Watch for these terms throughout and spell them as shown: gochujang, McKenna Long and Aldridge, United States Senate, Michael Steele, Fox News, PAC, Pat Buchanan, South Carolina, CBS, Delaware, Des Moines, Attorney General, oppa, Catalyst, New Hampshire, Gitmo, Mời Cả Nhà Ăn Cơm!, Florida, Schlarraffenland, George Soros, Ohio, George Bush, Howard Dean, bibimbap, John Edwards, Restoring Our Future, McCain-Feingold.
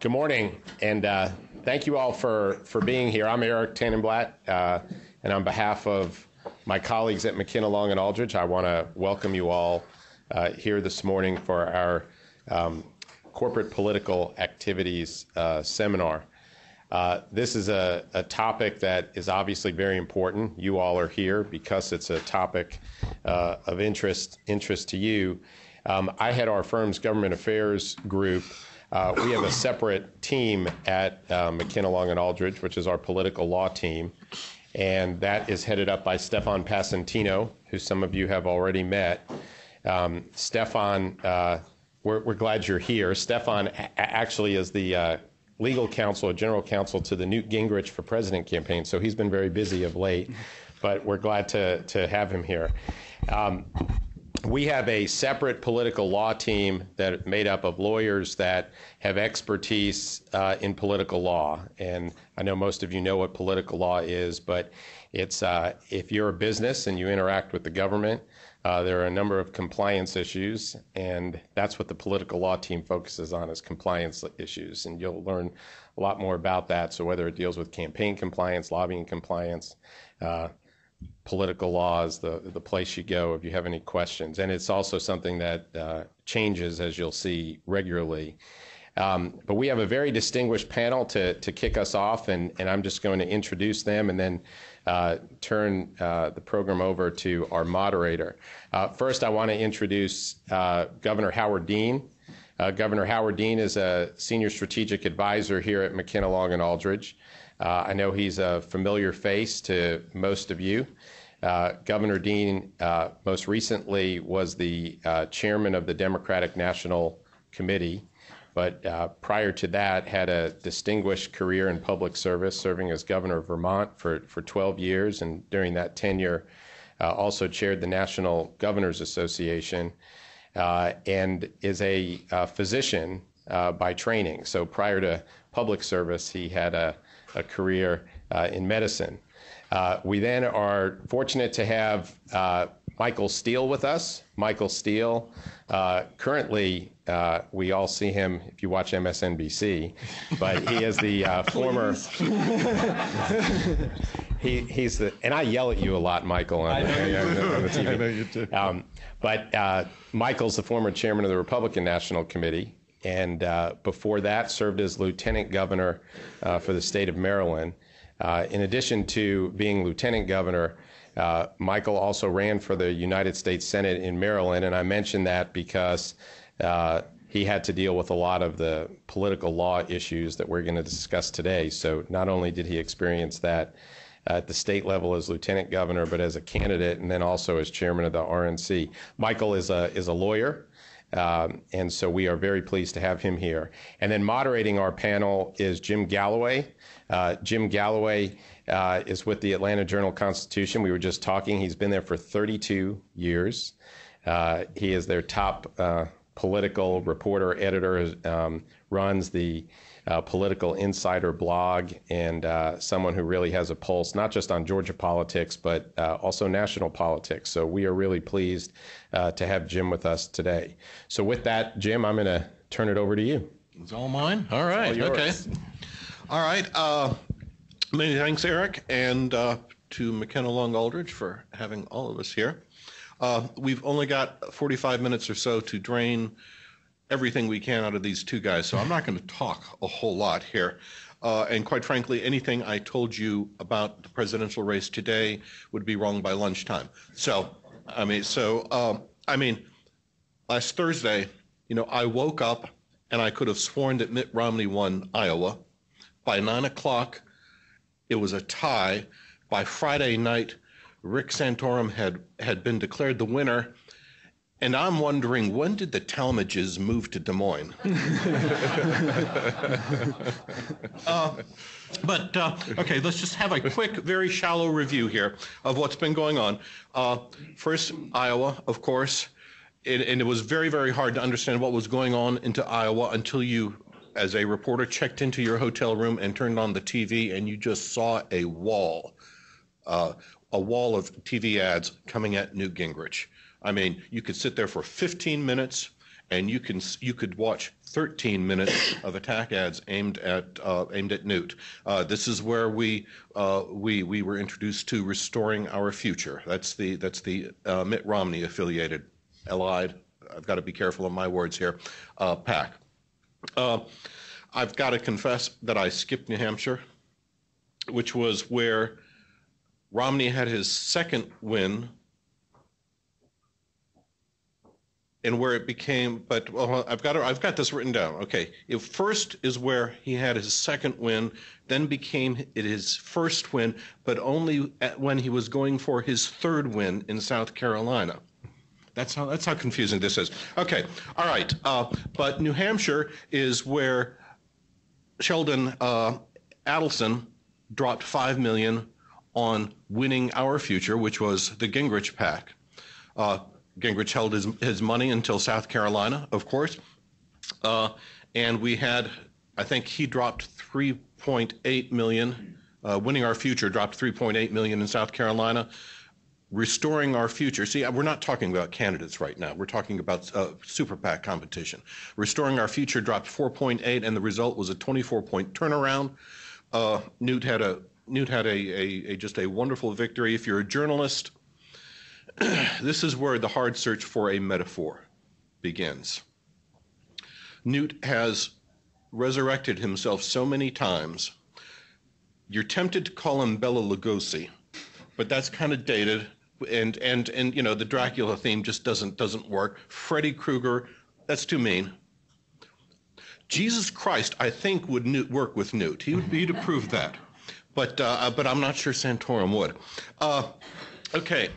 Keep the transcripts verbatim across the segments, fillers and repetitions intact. Good morning, and uh, thank you all for, for being here. I'm Eric Tanenblatt, uh, and on behalf of my colleagues at McKenna Long and Aldridge, I want to welcome you all uh, here this morning for our um, Corporate Political Activities uh, Seminar. Uh, this is a, a topic that is obviously very important. You all are here because it's a topic uh, of interest, interest to you. Um, I head our firm's government affairs group. Uh, we have a separate team at uh, McKenna Long and Aldridge, which is our political law team, and that is headed up by Stefan Passantino, who some of you have already met. Um, Stefan, uh, we're, we're glad you're here. Stefan a- actually is the uh, legal counsel or general counsel to the Newt Gingrich for President campaign, so he's been very busy of late, but we're glad to, to have him here. Um, We have a separate political law team that is made up of lawyers that have expertise uh, in political law. And I know most of you know what political law is, but it's uh, if you're a business and you interact with the government, uh, there are a number of compliance issues, and that's what the political law team focuses on, is compliance issues. And you'll learn a lot more about that. So whether it deals with campaign compliance, lobbying compliance, uh, political law is the, the place you go if you have any questions. And it's also something that uh, changes, as you'll see, regularly. Um, but we have a very distinguished panel to, to kick us off, and, and I'm just going to introduce them and then uh, turn uh, the program over to our moderator. Uh, first, I want to introduce uh, Governor Howard Dean. Uh, Governor Howard Dean is a senior strategic advisor here at McKenna Long and Aldridge. Uh, I know he's a familiar face to most of you. Uh, Governor Dean uh, most recently was the uh, chairman of the Democratic National Committee, but uh, prior to that had a distinguished career in public service, serving as governor of Vermont for, for twelve years, and during that tenure uh, also chaired the National Governors Association uh, and is a, a physician uh, by training. So prior to public service, he had a a career uh, in medicine. Uh, we then are fortunate to have uh, Michael Steele with us. Michael Steele, uh, currently, uh, we all see him if you watch M S N B C, but he is the uh, former... he, he's the, and I yell at you a lot, Michael, on, I know the, you on, do. on the T V. I know you do. Um, but uh, Michael's the former chairman of the Republican National Committee, and uh, before that served as lieutenant governor uh, for the state of Maryland. Uh, in addition to being lieutenant governor, uh, Michael also ran for the United States Senate in Maryland, and I mention that because uh, he had to deal with a lot of the political law issues that we're going to discuss today. So not only did he experience that at the state level as lieutenant governor, but as a candidate and then also as chairman of the R N C. Michael is a is a lawyer. Um, and so we are very pleased to have him here. And then moderating our panel is Jim Galloway. Uh, Jim Galloway uh, is with the Atlanta Journal-Constitution. We were just talking. He's been there for thirty-two years. Uh, he is their top uh, political reporter, editor, um, runs the uh, political insider blog, and uh, someone who really has a pulse, not just on Georgia politics, but uh, also national politics. So we are really pleased uh, to have Jim with us today. So with that, Jim, I'm going to turn it over to you. It's all mine? All right. All okay. All right. Uh, many thanks, Eric, and uh, to McKenna Long Aldridge for having all of us here. Uh, we've only got forty-five minutes or so to drain everything we can out of these two guys, so I'm not going to talk a whole lot here. Uh, and quite frankly, anything I told you about the presidential race today would be wrong by lunchtime. So, I mean, so um, I mean, last Thursday, you know, I woke up and I could have sworn that Mitt Romney won Iowa. By nine o'clock, it was a tie. By Friday night, Rick Santorum had, had been declared the winner. And I'm wondering, when did the Talmadges move to Des Moines? uh, but, uh, okay, let's just have a quick, very shallow review here of what's been going on. Uh, first, Iowa, of course, it, and it was very, very hard to understand what was going on into Iowa until you, as a reporter, checked into your hotel room and turned on the T V, and you just saw a wall, uh, a wall of T V ads coming at Newt Gingrich. I mean, you could sit there for fifteen minutes and you can you could watch thirteen minutes of attack ads aimed at uh, aimed at Newt. Uh, this is where we uh, we we were introduced to Restoring Our Future. That's the that's the uh, Mitt Romney affiliated, allied. I've got to be careful of my words here. Uh, PAC. Uh, I've got to confess that I skipped New Hampshire, which was where Romney had his second win, and where it became. But well, I've got to, I've got this written down. Okay, if first is where he had his second win, then became it his first win, but only at when he was going for his third win in South Carolina. That's how that's how confusing this is. Okay, all right. Uh, but New Hampshire is where Sheldon uh, Adelson dropped five million dollars on Winning Our Future, which was the Gingrich PAC. Uh, Gingrich held his, his money until South Carolina, of course. Uh, and we had, I think he dropped three point eight million dollars. Uh, Winning Our Future dropped three point eight million dollars in South Carolina. Restoring Our Future. See, we're not talking about candidates right now. We're talking about uh, super PAC competition. Restoring Our Future dropped four point eight, and the result was a twenty-four point turnaround. Uh, Newt had a Newt had a, a, a just a wonderful victory. If you're a journalist, this is where the hard search for a metaphor begins. Newt has resurrected himself so many times. You're tempted to call him Bela Lugosi, but that's kind of dated. And and and you know, the Dracula theme just doesn't doesn't work. Freddy Krueger, that's too mean. Jesus Christ, I think, would Newt work with Newt. He would be to prove that, but uh, but I'm not sure Santorum would. Uh, okay,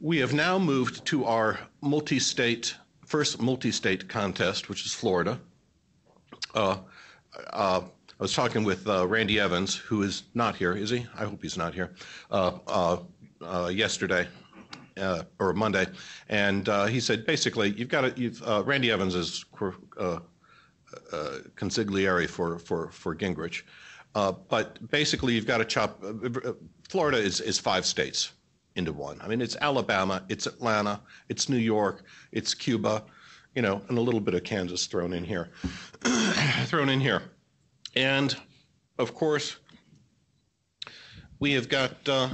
we have now moved to our multi-state first multi-state contest, which is Florida. Uh, uh, I was talking with uh, Randy Evans, who is not here, is he? I hope he's not here. Uh, uh, Uh, yesterday uh, or Monday, and uh, he said basically you've got to. You've, uh, Randy Evans is uh, uh, consigliere for for for Gingrich, uh, but basically you've got to chop. Uh, Florida is is five states into one. I mean, it's Alabama, it's Atlanta, it's New York, it's Cuba, you know, and a little bit of Kansas thrown in here, thrown in here, and of course we have got. Uh,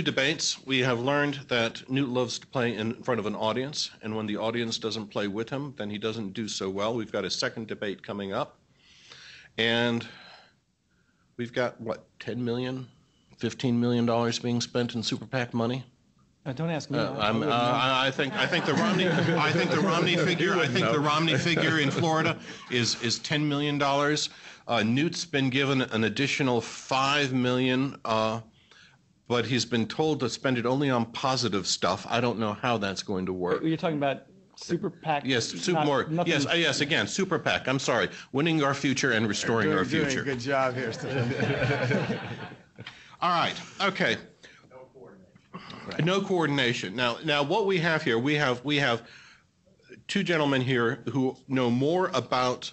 Two debates. We have learned that Newt loves to play in front of an audience, and when the audience doesn't play with him, then he doesn't do so well. We've got a second debate coming up, and we've got, what, ten million dollars, fifteen million dollars being spent in super PAC money? Uh, don't ask me. Uh, I'm, uh, I think I think the Romney I think the Romney figure I think the Romney figure in Florida is is ten million dollars. Uh, Newt's been given an additional five million dollars. Uh, But he's been told to spend it only on positive stuff. I don't know how that's going to work. You're talking about super PAC. Yes, super not, more. Nothing. Yes, yes. Again, super PAC. I'm sorry. Winning Our Future and Restoring doing, Our Future. Doing a good job here, Stephen. All right. Okay. No coordination. Right. No coordination. Now, now, what we have here, we have we have two gentlemen here who know more about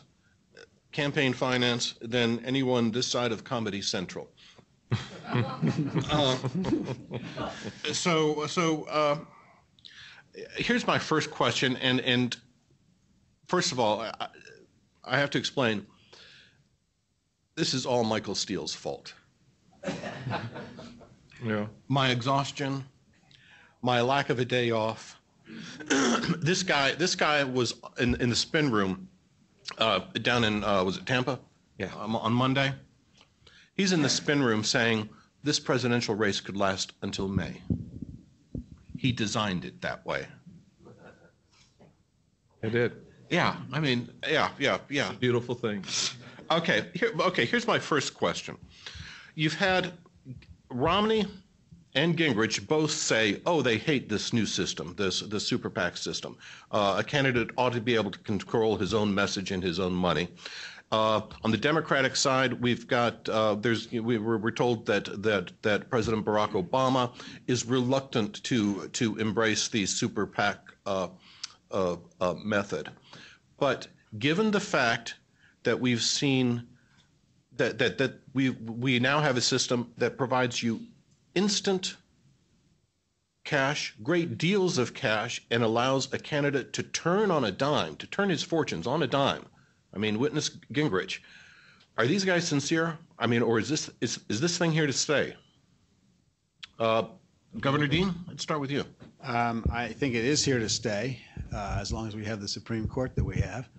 campaign finance than anyone this side of Comedy Central. uh, so so uh, here's my first question, and and first of all, I, I have to explain this is all Michael Steele's fault. Yeah. My exhaustion, my lack of a day off. This guy this guy was in in the spin room uh, down in uh, was it Tampa? Yeah, um, on Monday. He's in the spin room saying this presidential race could last until May. He designed it that way. It did. Yeah, I mean, yeah, yeah, yeah. It's a beautiful thing. Okay, here, okay. Here's my first question. You've had Romney and Gingrich both say, "Oh, they hate this new system, this the super PAC system. Uh, a candidate ought to be able to control his own message and his own money." Uh, on the Democratic side, we've got uh, there's we were, we're told that that that President Barack Obama is reluctant to to embrace the super PAC uh, uh, uh, method, but given the fact that we've seen that that that we we now have a system that provides you instant cash, great deals of cash, and allows a candidate to turn on a dime, to turn his fortunes on a dime. I mean, witness Gingrich. Are these guys sincere? I mean, or is this is, is this thing here to stay? Uh, Governor Dean, let's start with you. Um, I think it is here to stay, uh, as long as we have the Supreme Court that we have.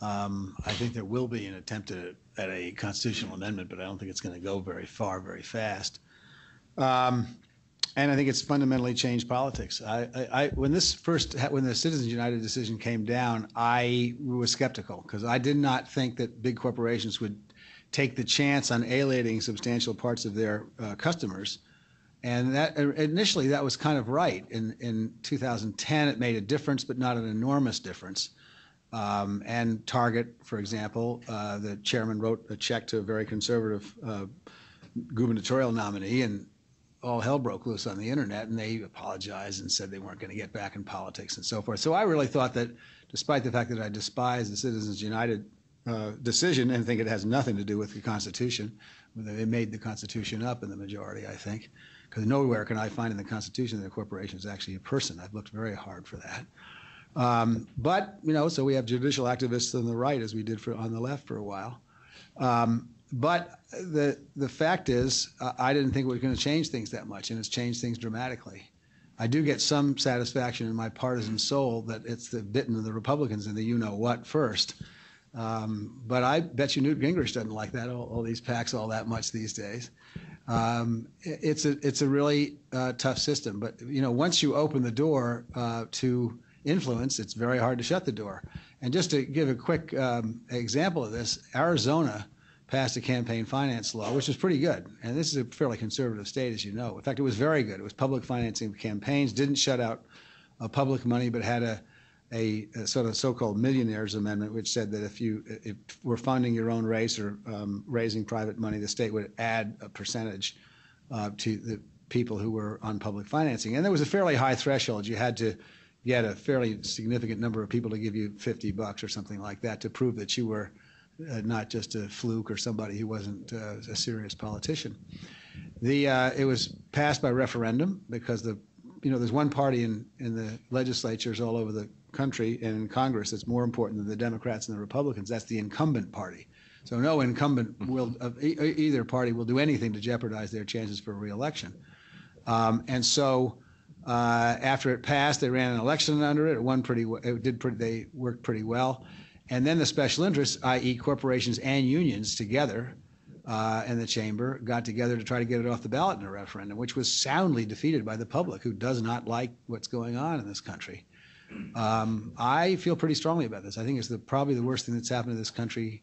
Um, I think there will be an attempt at a, at a constitutional amendment, but I don't think it's going to go very far, very fast. Um, and I think it's fundamentally changed politics. I, I, I, when this first, when the Citizens United decision came down, I was skeptical because I did not think that big corporations would take the chance on alienating substantial parts of their uh, customers. And that initially that was kind of right. In in two thousand ten, it made a difference, but not an enormous difference. Um, and Target, for example, uh, the chairman wrote a check to a very conservative uh, gubernatorial nominee, and all hell broke loose on the internet, and they apologized and said they weren't going to get back in politics and so forth. So I really thought that, despite the fact that I despise the Citizens United uh, decision and think it has nothing to do with the Constitution, they made the Constitution up in the majority, I think. Because nowhere can I find in the Constitution that a corporation is actually a person. I've looked very hard for that. Um, but, you know, so we have judicial activists on the right, as we did for, on the left for a while. Um, but the the fact is, uh, I didn't think we were going to change things that much, and it's changed things dramatically. I do get some satisfaction in my partisan soul that it's the bitten of the Republicans and the you-know-what first. Um, but I bet you Newt Gingrich doesn't like that, all, all these PACs all that much these days. Um, it's a it's a really uh, tough system, but you know once you open the door uh, to influence, it's very hard to shut the door. And just to give a quick um, example of this, Arizona passed a campaign finance law, which was pretty good. And this is a fairly conservative state, as you know. In fact, it was very good. It was public financing of campaigns, didn't shut out uh, public money, but had a, a, a sort of so-called millionaires amendment, which said that if you if were funding your own race or um, raising private money, the state would add a percentage uh, to the people who were on public financing. And there was a fairly high threshold. You had to get a fairly significant number of people to give you fifty bucks or something like that to prove that you were uh, not just a fluke or somebody who wasn't uh, a serious politician. The uh, it was passed by referendum because the you know there's one party in in the legislatures all over the country and in Congress that's more important than the Democrats and the Republicans. That's the incumbent party. So no incumbent will of e either party will do anything to jeopardize their chances for re-election. Um, and so uh, after it passed, they ran an election under it. It won pretty. It did. Pretty, they worked pretty well. And then the special interests, that is, corporations and unions together, uh, and the chamber got together to try to get it off the ballot in a referendum, which was soundly defeated by the public, who does not like what's going on in this country. Um, I feel pretty strongly about this. I think it's the, probably the worst thing that's happened to this country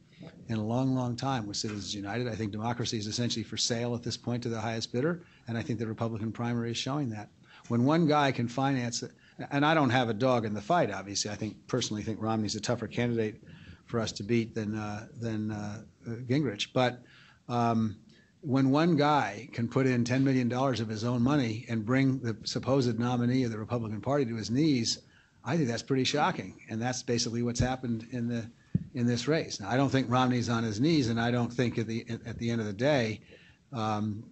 in a long, long time with Citizens United. I think democracy is essentially for sale at this point to the highest bidder, and I think the Republican primary is showing that. When one guy can finance it, and I don't have a dog in the fight, obviously. I think personally think Romney's a tougher candidate for us to beat than, uh, than uh, Gingrich. But um, when one guy can put in ten million dollars of his own money and bring the supposed nominee of the Republican Party to his knees, I think that's pretty shocking, and that's basically what's happened in the in this race. Now, I don't think Romney's on his knees, and I don't think at the at the end of the day, um,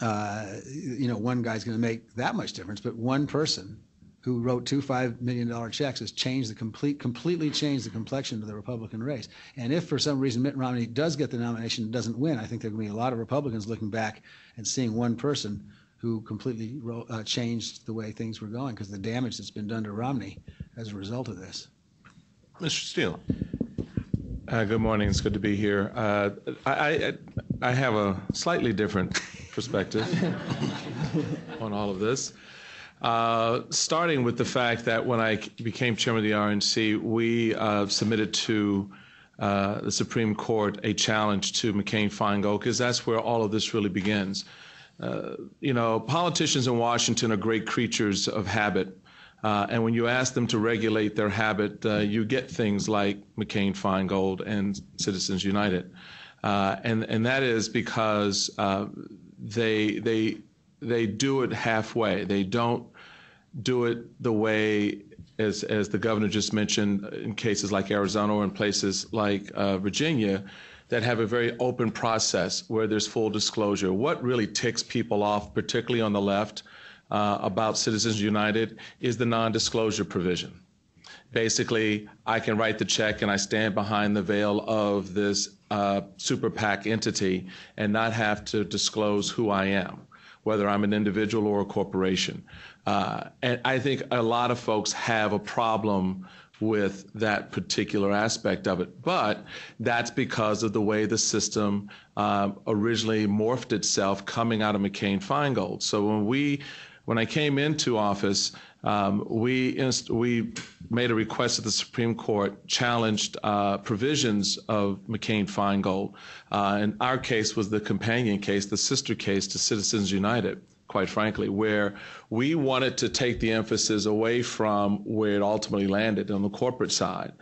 uh, you know, one guy's going to make that much difference. But one person who wrote two five million dollar checks has changed the complete completely changed the complexion of the Republican race. And if for some reason Mitt Romney does get the nomination and doesn't win, I think there are going to be a lot of Republicans looking back and seeing one person who completely uh, changed the way things were going, because the damage that's been done to Romney as a result of this. Mister Steele. Uh, good morning. It's good to be here. Uh, I, I, I have a slightly different perspective on all of this, uh, starting with the fact that when I became chairman of the R N C, we uh, submitted to uh, the Supreme Court a challenge to McCain-Feingold, because that's where all of this really begins. Uh, you know, politicians in Washington are great creatures of habit, uh, and when you ask them to regulate their habit, uh, you get things like McCain-Feingold and Citizens United, uh, and and that is because uh, they they they do it halfway. They don't do it the way, as as the governor just mentioned, in cases like Arizona or in places like uh, Virginia, that have a very open process where there's full disclosure. What really ticks people off, particularly on the left, uh, about Citizens United is the non-disclosure provision. Basically, I can write the check and I stand behind the veil of this uh, super PAC entity and not have to disclose who I am, whether I'm an individual or a corporation. Uh, and I think a lot of folks have a problem with that particular aspect of it. But that's because of the way the system um, originally morphed itself coming out of McCain-Feingold. So when we, when I came into office, um, we inst- we made a request that the Supreme Court challenged uh, provisions of McCain-Feingold. Uh, and our case was the companion case, the sister case to Citizens United, quite frankly, where we wanted to take the emphasis away from where it ultimately landed on the corporate side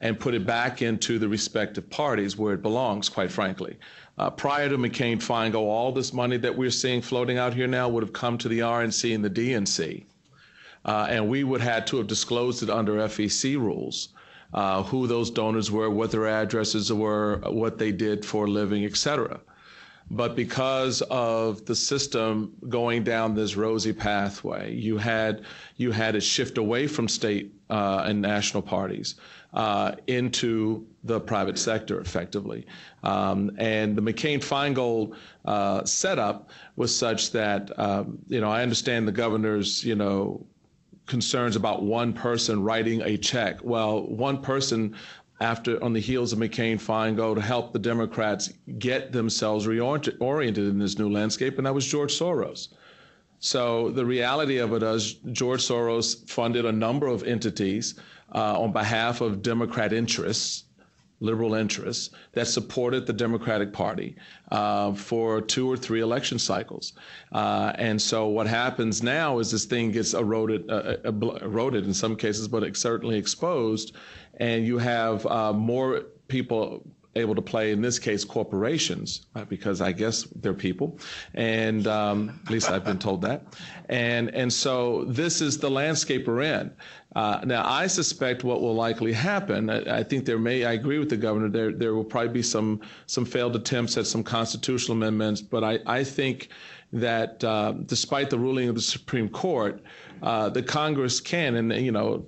and put it back into the respective parties where it belongs, quite frankly. Uh, prior to McCain-Feingold, all this money that we're seeing floating out here now would have come to the R N C and the D N C, uh, and we would had to have disclosed it under F E C rules, uh, who those donors were, what their addresses were, what they did for a living, et cetera. But because of the system going down this rosy pathway, you had you had a shift away from state uh, and national parties uh, into the private sector, effectively. Um, and the McCain-Feingold uh, setup was such that um, you know I understand the governor's you know concerns about one person writing a check. Well, one person, after on the heels of McCain-Feingold, to help the Democrats get themselves reoriented in this new landscape, and that was George Soros. So the reality of it is George Soros funded a number of entities uh, on behalf of Democrat interests, liberal interests, that supported the Democratic Party uh, for two or three election cycles. Uh, and so what happens now is this thing gets eroded, uh, eroded in some cases, but it's certainly exposed. And you have uh, more people able to play, in this case, corporations, because I guess they're people. And um, at least I've been told that. And and so this is the landscape we're in. Uh, now, I suspect what will likely happen, I, I think there may, I agree with the governor, there there will probably be some some failed attempts at some constitutional amendments. But I, I think that uh, despite the ruling of the Supreme Court, Uh, the Congress can, and you know,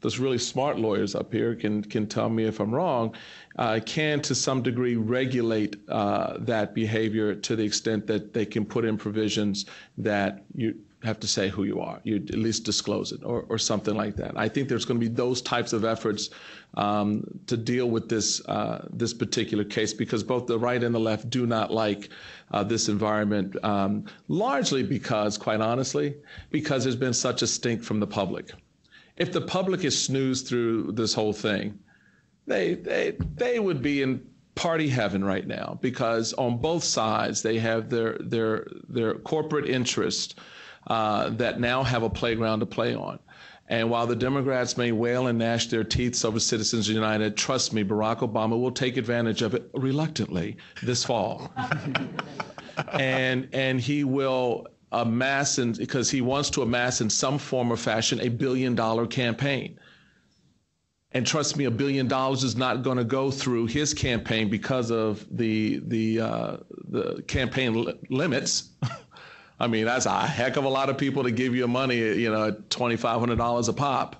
those really smart lawyers up here can can tell me if I'm wrong, uh, can to some degree regulate uh, that behavior to the extent that they can put in provisions that you have to say who you are, you at least disclose it, or, or something like that. I think there's going to be those types of efforts um, to deal with this uh, this particular case, because both the right and the left do not like Uh, this environment, um, largely because, quite honestly, because there's been such a stink from the public. If the public is snoozed through this whole thing, they they they would be in party heaven right now, because on both sides they have their their their corporate interests uh, that now have a playground to play on. And while the Democrats may wail and gnash their teeth over Citizens United, trust me, Barack Obama will take advantage of it reluctantly this fall. and and he will amass, in, because he wants to amass in some form or fashion, a billion-dollar campaign. And trust me, a billion dollars is not going to go through his campaign because of the, the, uh, the campaign li- limits. I mean, that's a heck of a lot of people to give you money, you know, at twenty-five hundred dollars a pop.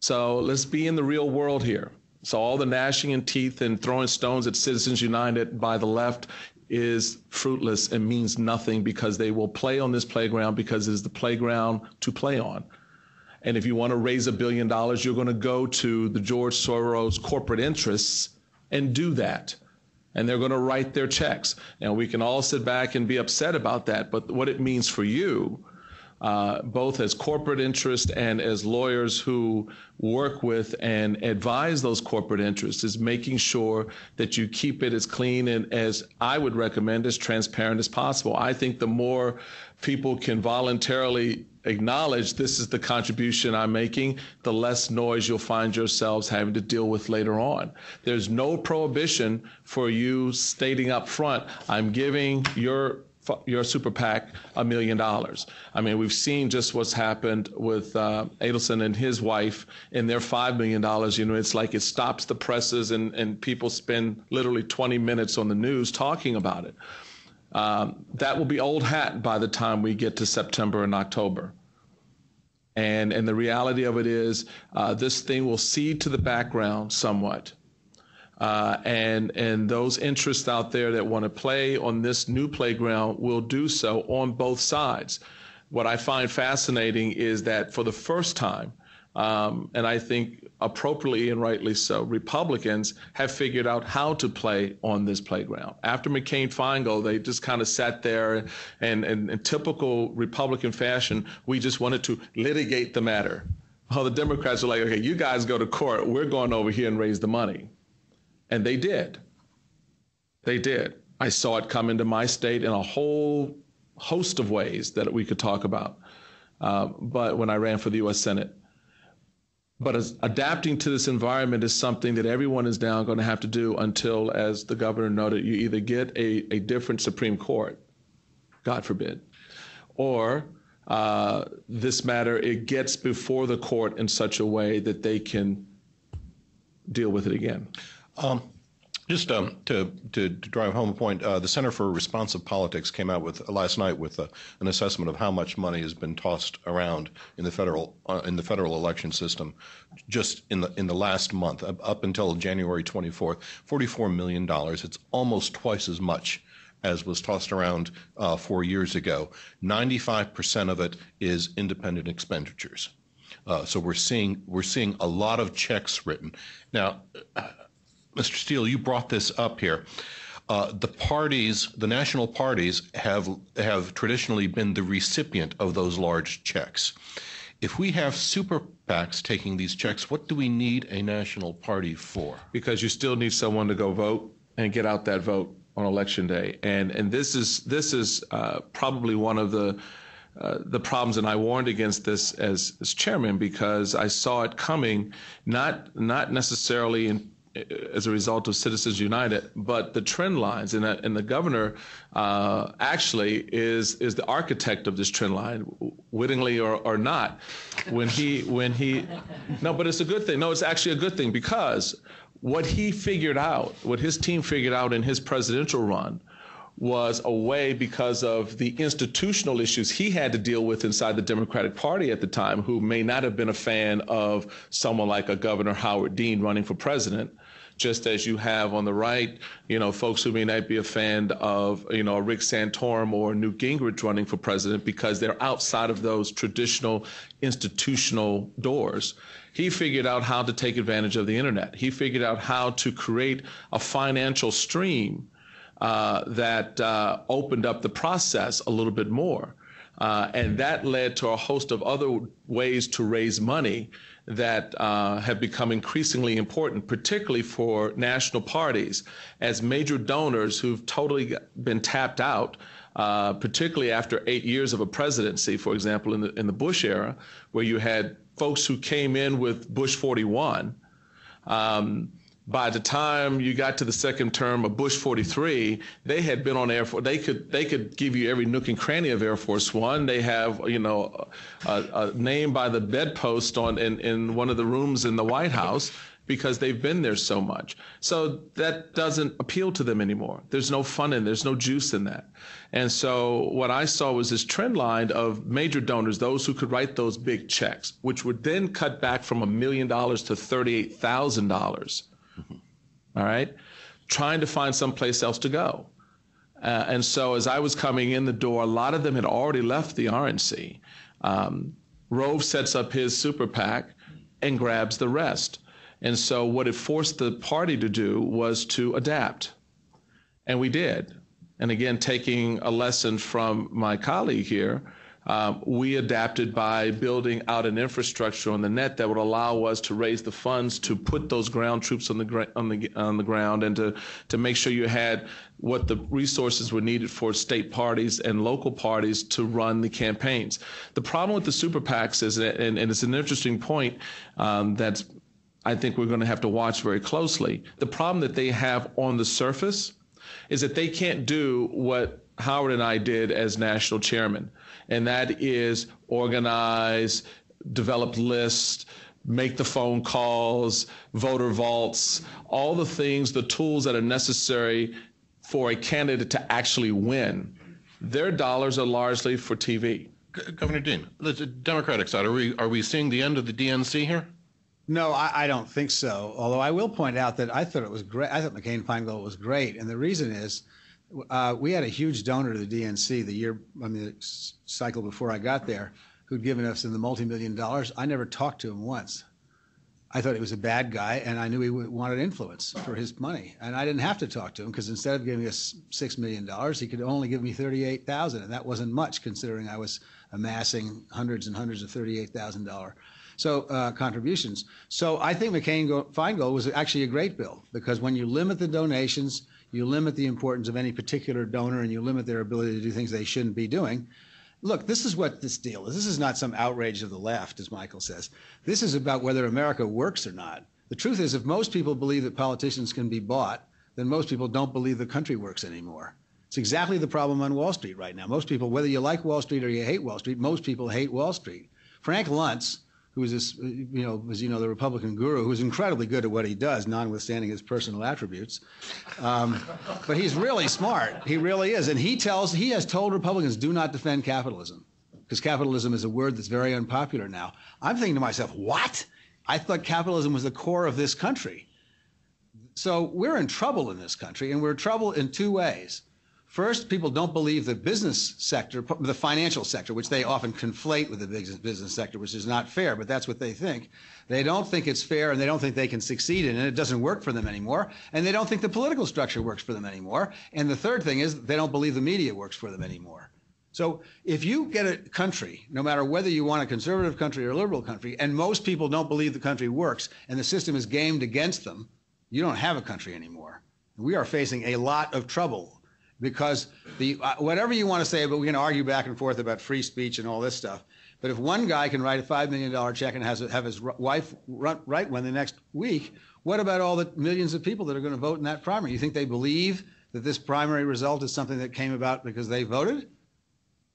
So let's be in the real world here. So all the gnashing and teeth and throwing stones at Citizens United by the left is fruitless and means nothing, because they will play on this playground because it is the playground to play on. And if you want to raise a billion dollars, you're going to go to the George Soros corporate interests and do that. And they're going to write their checks. Now, we can all sit back and be upset about that, but what it means for you, uh, both as corporate interest and as lawyers who work with and advise those corporate interests, is making sure that you keep it as clean and, as I would recommend, as transparent as possible. I think the more people can voluntarily acknowledge this is the contribution I'm making, the less noise you'll find yourselves having to deal with later on. There's no prohibition for you stating up front, I'm giving your your super PAC a million dollars. I mean, we've seen just what's happened with uh, Adelson and his wife and their five million dollars. You know, it's like it stops the presses and, and people spend literally twenty minutes on the news talking about it. Um, that will be old hat by the time we get to September and October. And, and the reality of it is uh, this thing will cede to the background somewhat. Uh, and, and those interests out there that want to play on this new playground will do so on both sides. What I find fascinating is that for the first time, um, and I think appropriately and rightly so, Republicans have figured out how to play on this playground. After McCain-Feingold, they just kind of sat there and, and, and in typical Republican fashion, we just wanted to litigate the matter. Well, the Democrats were like, okay, you guys go to court. We're going over here and raise the money. And they did. They did. I saw it come into my state in a whole host of ways that we could talk about. Uh, but when I ran for the U S Senate, but as adapting to this environment is something that everyone is now going to have to do until, as the governor noted, you either get a, a different Supreme Court, God forbid, or uh, this matter, it gets before the court in such a way that they can deal with it again. Um, just um, to, to, to drive home a point, uh, the Center for Responsive Politics came out with uh, last night with uh, an assessment of how much money has been tossed around in the federal uh, in the federal election system, just in the in the last month up, up until January twenty-fourth, forty-four million dollars. It's almost twice as much as was tossed around uh, four years ago. ninety-five percent of it is independent expenditures. Uh, so we're seeing we're seeing a lot of checks written now. Uh, Mister Steele, you brought this up here. Uh, the parties, the national parties, have have traditionally been the recipient of those large checks. If we have super PACs taking these checks, what do we need a national party for? Because you still need someone to go vote and get out that vote on election day. And and this is this is uh, probably one of the uh, the problems. And I warned against this as, as chairman because I saw it coming, not not necessarily in. as a result of Citizens United, but the trend lines, and, and the governor uh, actually is is the architect of this trend line, wittingly or, or not. When he when he, no, but it's a good thing. No, it's actually a good thing because what he figured out, what his team figured out in his presidential run, was a way because of the institutional issues he had to deal with inside the Democratic Party at the time, who may not have been a fan of someone like a Governor Howard Dean running for president. Just as you have on the right, you know, folks who may not be a fan of, you know, Rick Santorum or Newt Gingrich running for president because they're outside of those traditional institutional doors. He figured out how to take advantage of the internet. He figured out how to create a financial stream uh, that uh, opened up the process a little bit more. Uh, and that led to a host of other ways to raise money that uh, have become increasingly important, particularly for national parties, as major donors who've totally been tapped out, uh, particularly after eight years of a presidency, for example, in the, in the Bush era, where you had folks who came in with Bush forty-one. Um, by the time you got to the second term of Bush forty-three, they had been on Air Force. They could they could give you every nook and cranny of Air Force One. They have, you know, a, a name by the bedpost on in, in one of the rooms in the White House because they've been there so much. So that doesn't appeal to them anymore. There's no fun in, there's no juice in that. And so what I saw was this trend line of major donors, those who could write those big checks, which would then cut back from a million dollars to thirty-eight thousand dollars. All right, trying to find someplace else to go. Uh, and so as I was coming in the door, a lot of them had already left the R N C. Um, Rove sets up his super PAC and grabs the rest. And so what it forced the party to do was to adapt. And we did. And again, taking a lesson from my colleague here, Um, we adapted by building out an infrastructure on the net that would allow us to raise the funds to put those ground troops on the gra- on the on the ground and to to make sure you had what the resources were needed for state parties and local parties to run the campaigns. The problem with the super PACs is, and, and it's an interesting point um, that's I think we're going to have to watch very closely. The problem that they have on the surface is that they can't do what Howard and I did as national chairman. And that is organize, develop lists, make the phone calls, voter vaults, all the things, the tools that are necessary for a candidate to actually win, their dollars are largely for T V. Governor Dean, the Democratic side, are we, are we seeing the end of the D N C here? No, I, I don't think so. Although I will point out that I thought it was great. I thought McCain-Feingold was great. And the reason is uh, we had a huge donor to the D N C the year, I mean, the cycle before I got there, who'd given us in the multi-million dollars. I never talked to him once. I thought he was a bad guy, and I knew he wanted influence for his money. And I didn't have to talk to him, because instead of giving us six million dollars, he could only give me thirty-eight thousand dollars, and that wasn't much, considering I was amassing hundreds and hundreds of thirty-eight thousand dollars so, uh, contributions. So I think McCain-Feingold was actually a great bill, because when you limit the donations, you limit the importance of any particular donor, and you limit their ability to do things they shouldn't be doing. Look, this is what this deal is. This is not some outrage of the left, as Michael says. This is about whether America works or not. The truth is, if most people believe that politicians can be bought, then most people don't believe the country works anymore. It's exactly the problem on Wall Street right now. Most people, whether you like Wall Street or you hate Wall Street, most people hate Wall Street. Frank Luntz, who is this, you know, as you know, the Republican guru, who's incredibly good at what he does, notwithstanding his personal attributes, um, but he's really smart. He really is, and he tells, he has told Republicans, do not defend capitalism, because capitalism is a word that's very unpopular now. I'm thinking to myself, what? I thought capitalism was the core of this country. So we're in trouble in this country, and we're in trouble in two ways. First, people don't believe the business sector, the financial sector, which they often conflate with the business sector, which is not fair, but that's what they think. They don't think it's fair, and they don't think they can succeed in it. It doesn't work for them anymore, and they don't think the political structure works for them anymore. And the third thing is they don't believe the media works for them anymore. So if you get a country, no matter whether you want a conservative country or a liberal country, and most people don't believe the country works, and the system is gamed against them, you don't have a country anymore. We are facing a lot of trouble. Because the, uh, whatever you want to say, but we can argue back and forth about free speech and all this stuff. But if one guy can write a five million dollar check and has, have his wife write one the next week, what about all the millions of people that are going to vote in that primary? You think they believe that this primary result is something that came about because they voted?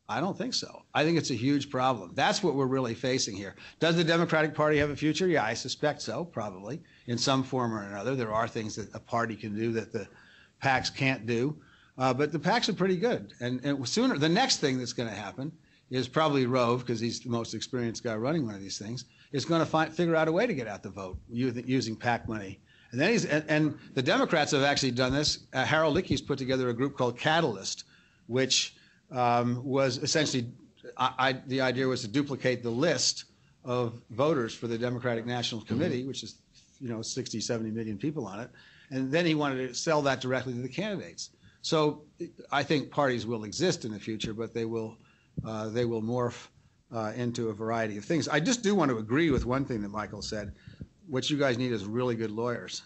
I don't think so. I think it's a huge problem. That's what we're really facing here. Does the Democratic Party have a future? Yeah, I suspect so, probably, in some form or another. There are things that a party can do that the PACs can't do. Uh, but the PACs are pretty good, and, and sooner the next thing that's going to happen is probably Rove, because he's the most experienced guy running one of these things, is going to figure out a way to get out the vote using PAC money. And then he's and, and the Democrats have actually done this. Uh, Harold Dickey's put together a group called Catalyst, which um, was essentially I, I, the idea was to duplicate the list of voters for the Democratic National Committee, mm-hmm. which is you know sixty, seventy million people on it, and then he wanted to sell that directly to the candidates. So I think parties will exist in the future, but they will, uh, they will morph uh, into a variety of things. I just do want to agree with one thing that Michael said. What you guys need is really good lawyers,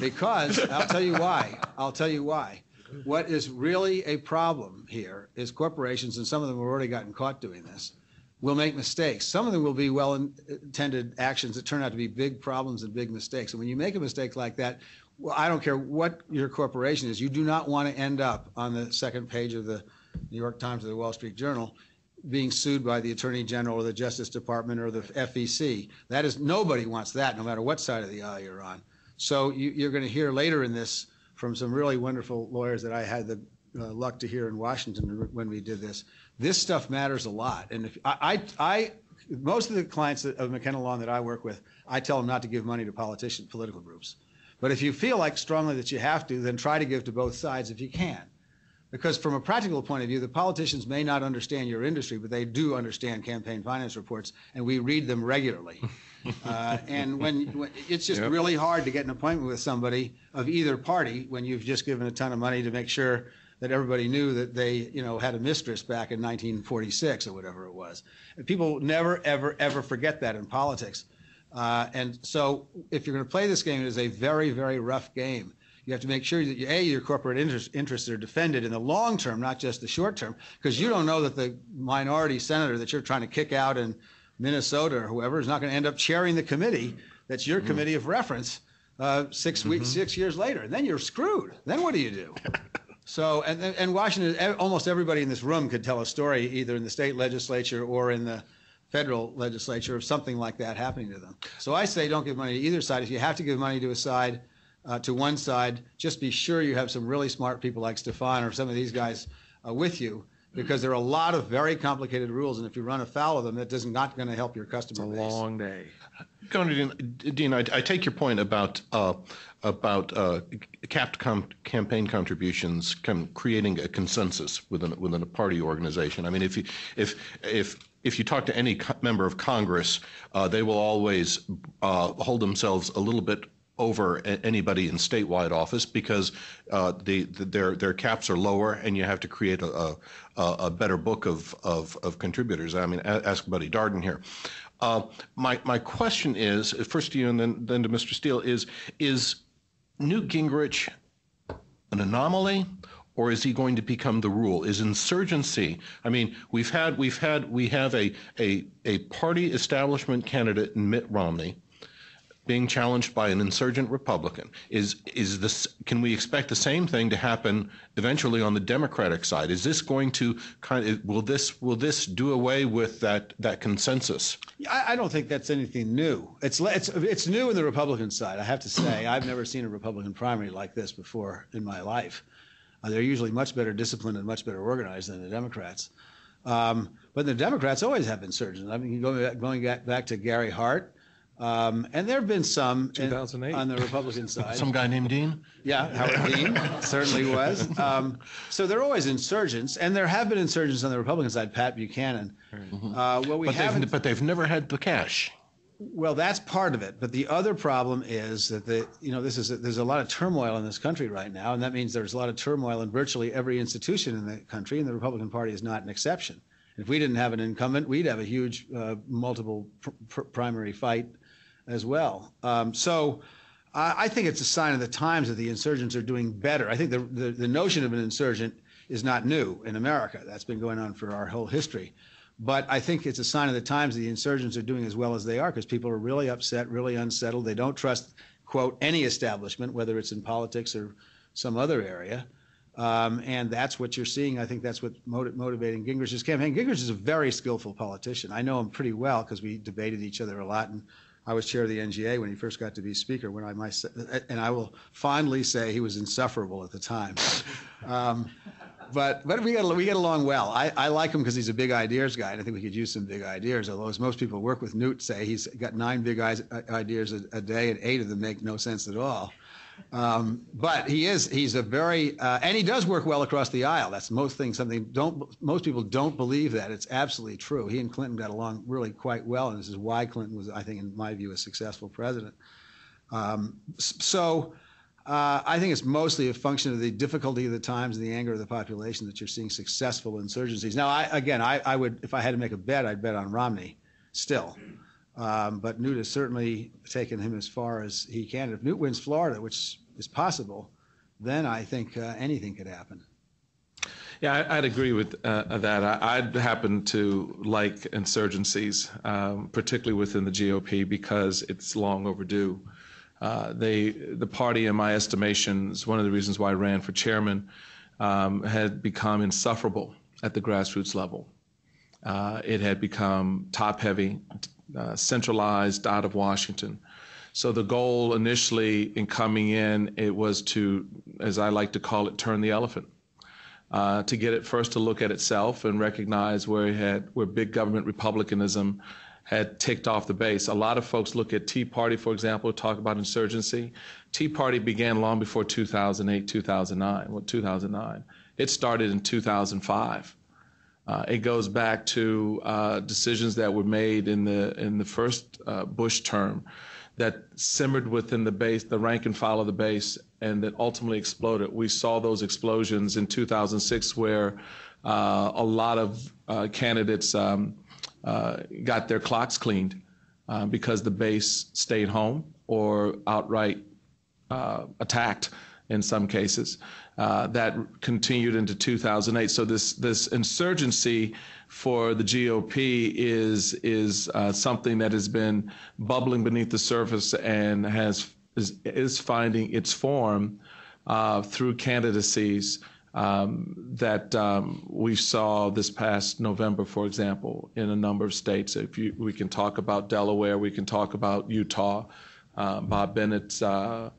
because I'll tell you why. I'll tell you why. What is really a problem here is corporations, and some of them have already gotten caught doing this, will make mistakes. Some of them will be well-intended actions that turn out to be big problems and big mistakes. And when you make a mistake like that, well, I don't care what your corporation is, you do not want to end up on the second page of the New York Times or the Wall Street Journal being sued by the Attorney General or the Justice Department or the F E C. That is, nobody wants that, no matter what side of the aisle you're on. So you, you're going to hear later in this from some really wonderful lawyers that I had the uh, luck to hear in Washington when we did this. This stuff matters a lot. And if I, I, I most of the clients of McKenna Long that I work with, I tell them not to give money to politician political groups. But if you feel like strongly that you have to, then try to give to both sides if you can. Because from a practical point of view, the politicians may not understand your industry, but they do understand campaign finance reports, and we read them regularly. uh, and when, when it's just yep. really hard to get an appointment with somebody of either party when you've just given a ton of money to make sure that everybody knew that they, you know, had a mistress back in nineteen forty-six or whatever it was. And people never, ever, ever forget that in politics. Uh, and so if you're going to play this game, it is a very, very rough game. You have to make sure that, you, A, your corporate interest, interests are defended in the long term, not just the short term, because you don't know that the minority senator that you're trying to kick out in Minnesota or whoever is not going to end up chairing the committee that's your mm-hmm. committee of reference uh, six mm-hmm. weeks, six years later. And then you're screwed. Then what do you do? So, and, and Washington, almost everybody in this room could tell a story either in the state legislature or in the federal legislature of something like that happening to them. So I say don't give money to either side. If you have to give money to a side, uh, to one side, just be sure you have some really smart people like Stefan or some of these guys uh, with you, because there are a lot of very complicated rules, and if you run afoul of them, that is not going to help your customer base. It's a base. long day. Dean, I, I take your point about uh, about uh, capped com campaign contributions com creating a consensus within within a party organization. I mean, if you if if if you talk to any co member of Congress, uh, they will always uh, hold themselves a little bit over anybody in statewide office, because uh, the, the, their their caps are lower, and you have to create a a, a better book of, of of contributors. I mean, ask Buddy Darden here. Uh, my my question is first to you, and then then to Mister Steele is is Newt Gingrich an anomaly, or is he going to become the rule? Is insurgency? I mean, we've had we've had we have a a a party establishment candidate in Mitt Romney being challenged by an insurgent Republican. Is is this? Can we expect the same thing to happen eventually on the Democratic side? Is this going to kind of, will this will this do away with that that consensus? I, I don't think that's anything new. It's it's it's new in the Republican side, I have to say. I've never seen a Republican primary like this before in my life. Uh, they're usually much better disciplined and much better organized than the Democrats. Um, but the Democrats always have insurgents. I mean, going back, going back to Gary Hart. Um, and there have been some in, on the Republican side. Some guy named Dean? Yeah, Howard Dean certainly was. Um, so there are always insurgents, and there have been insurgents on the Republican side, Pat Buchanan. Mm-hmm. uh, well, we but, they've, but they've never had the cash. Well, that's part of it. But the other problem is that the, you know, this is a, there's a lot of turmoil in this country right now, and that means there's a lot of turmoil in virtually every institution in the country, and the Republican Party is not an exception. If we didn't have an incumbent, we'd have a huge uh, multiple pr pr primary fight as well. Um, so I, I think it's a sign of the times that the insurgents are doing better. I think the, the, the notion of an insurgent is not new in America. That's been going on for our whole history. But I think it's a sign of the times that the insurgents are doing as well as they are, because people are really upset, really unsettled. They don't trust, quote, any establishment, whether it's in politics or some other area. Um, and that's what you're seeing. I think that's what's motiv motivating Gingrich's campaign. Gingrich is a very skillful politician. I know him pretty well because we debated each other a lot, and I was chair of the N G A when he first got to be speaker, when I myself, and I will fondly say he was insufferable at the time. Um, but but we get we get along well. I, I like him because he's a big ideas guy, and I think we could use some big ideas. Although as most people who work with Newt say, he's got nine big ideas a, a day, and eight of them make no sense at all. Um, but he is—he's a very uh, and he does work well across the aisle. That's most things. Something don't most people don't believe that it's absolutely true. He and Clinton got along really quite well, and this is why Clinton was, I think, in my view, a successful president. Um, so uh, I think it's mostly a function of the difficulty of the times and the anger of the population that you're seeing successful insurgencies. Now, I, again, I, I would, if I had to make a bet, I'd bet on Romney still. Um, but Newt has certainly taken him as far as he can. If Newt wins Florida, which is possible, then I think uh, anything could happen. Yeah, I, I'd agree with uh, that. I, I'd happen to like insurgencies, um, particularly within the G O P, because it's long overdue. Uh, they, the party, in my estimation, is one of the reasons why I ran for chairman, um, had become insufferable at the grassroots level. Uh, it had become top-heavy, Uh, centralized out of Washington. So the goal initially in coming in, it was to, as I like to call it, turn the elephant, uh, to get it first to look at itself and recognize where it had, where big government republicanism had ticked off the base. A lot of folks look at Tea Party, for example, talk about insurgency. Tea Party began long before two thousand eight, two thousand nine. Well, two thousand nine. It started in two thousand five. Uh, it goes back to uh, decisions that were made in the in the first uh, Bush term that simmered within the base, the rank and file of the base, and that ultimately exploded. We saw those explosions in two thousand six, where uh, a lot of uh, candidates um, uh, got their clocks cleaned uh, because the base stayed home or outright uh, attacked in some cases. Uh, that continued into two thousand eight. So this this insurgency for the G O P is is uh, something that has been bubbling beneath the surface and has is, is finding its form uh, through candidacies um, that um, we saw this past November, for example, in a number of states. If you, we can talk about Delaware, we can talk about Utah, uh, Bob Bennett's Uh,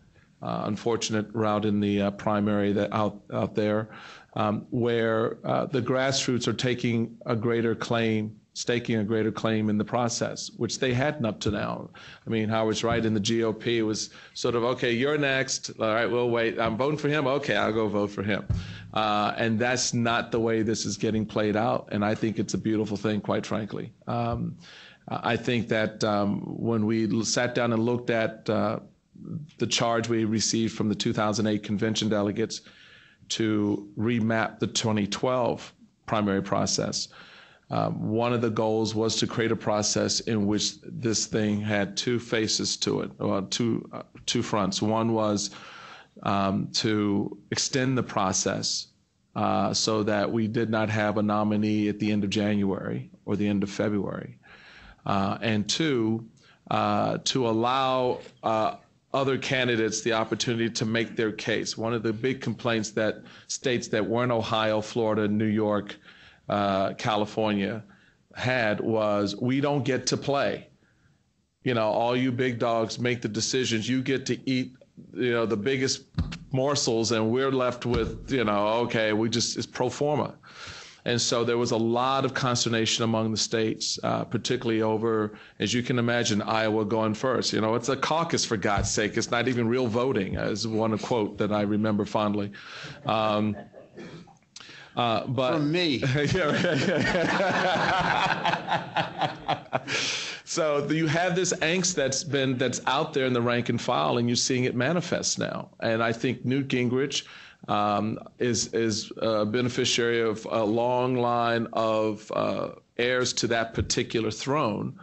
uh, unfortunate route in the uh, primary that out out there, um, where uh, the grassroots are taking a greater claim, staking a greater claim in the process, which they hadn't up to now. I mean, Howard's right. In the G O P, it was sort of, okay, you're next. All right, we'll wait. I'm voting for him. Okay, I'll go vote for him. Uh, and that's not the way this is getting played out. And I think it's a beautiful thing, quite frankly. Um, I think that um, when we sat down and looked at uh, the charge we received from the two thousand eight convention delegates to remap the twenty twelve primary process, Um, one of the goals was to create a process in which this thing had two faces to it, or two uh, two fronts. One was um, to extend the process uh, so that we did not have a nominee at the end of January or the end of February, uh, and two, uh, to allow uh, other candidates the opportunity to make their case. One of the big complaints that states that weren't Ohio, Florida, New York, Uh, California had was, we don't get to play. You know, all you big dogs make the decisions. You get to eat, you know, the biggest morsels, and we're left with, you know, okay, we just, it's pro forma. And so there was a lot of consternation among the states, uh, particularly over, as you can imagine, Iowa going first. You know, it's a caucus, for God's sake. It's not even real voting, as one quote that I remember fondly. Um, Uh, but, From me. So you have this angst that's been that's out there in the rank and file, and you're seeing it manifest now. And I think Newt Gingrich um, is is a beneficiary of a long line of uh, heirs to that particular throne.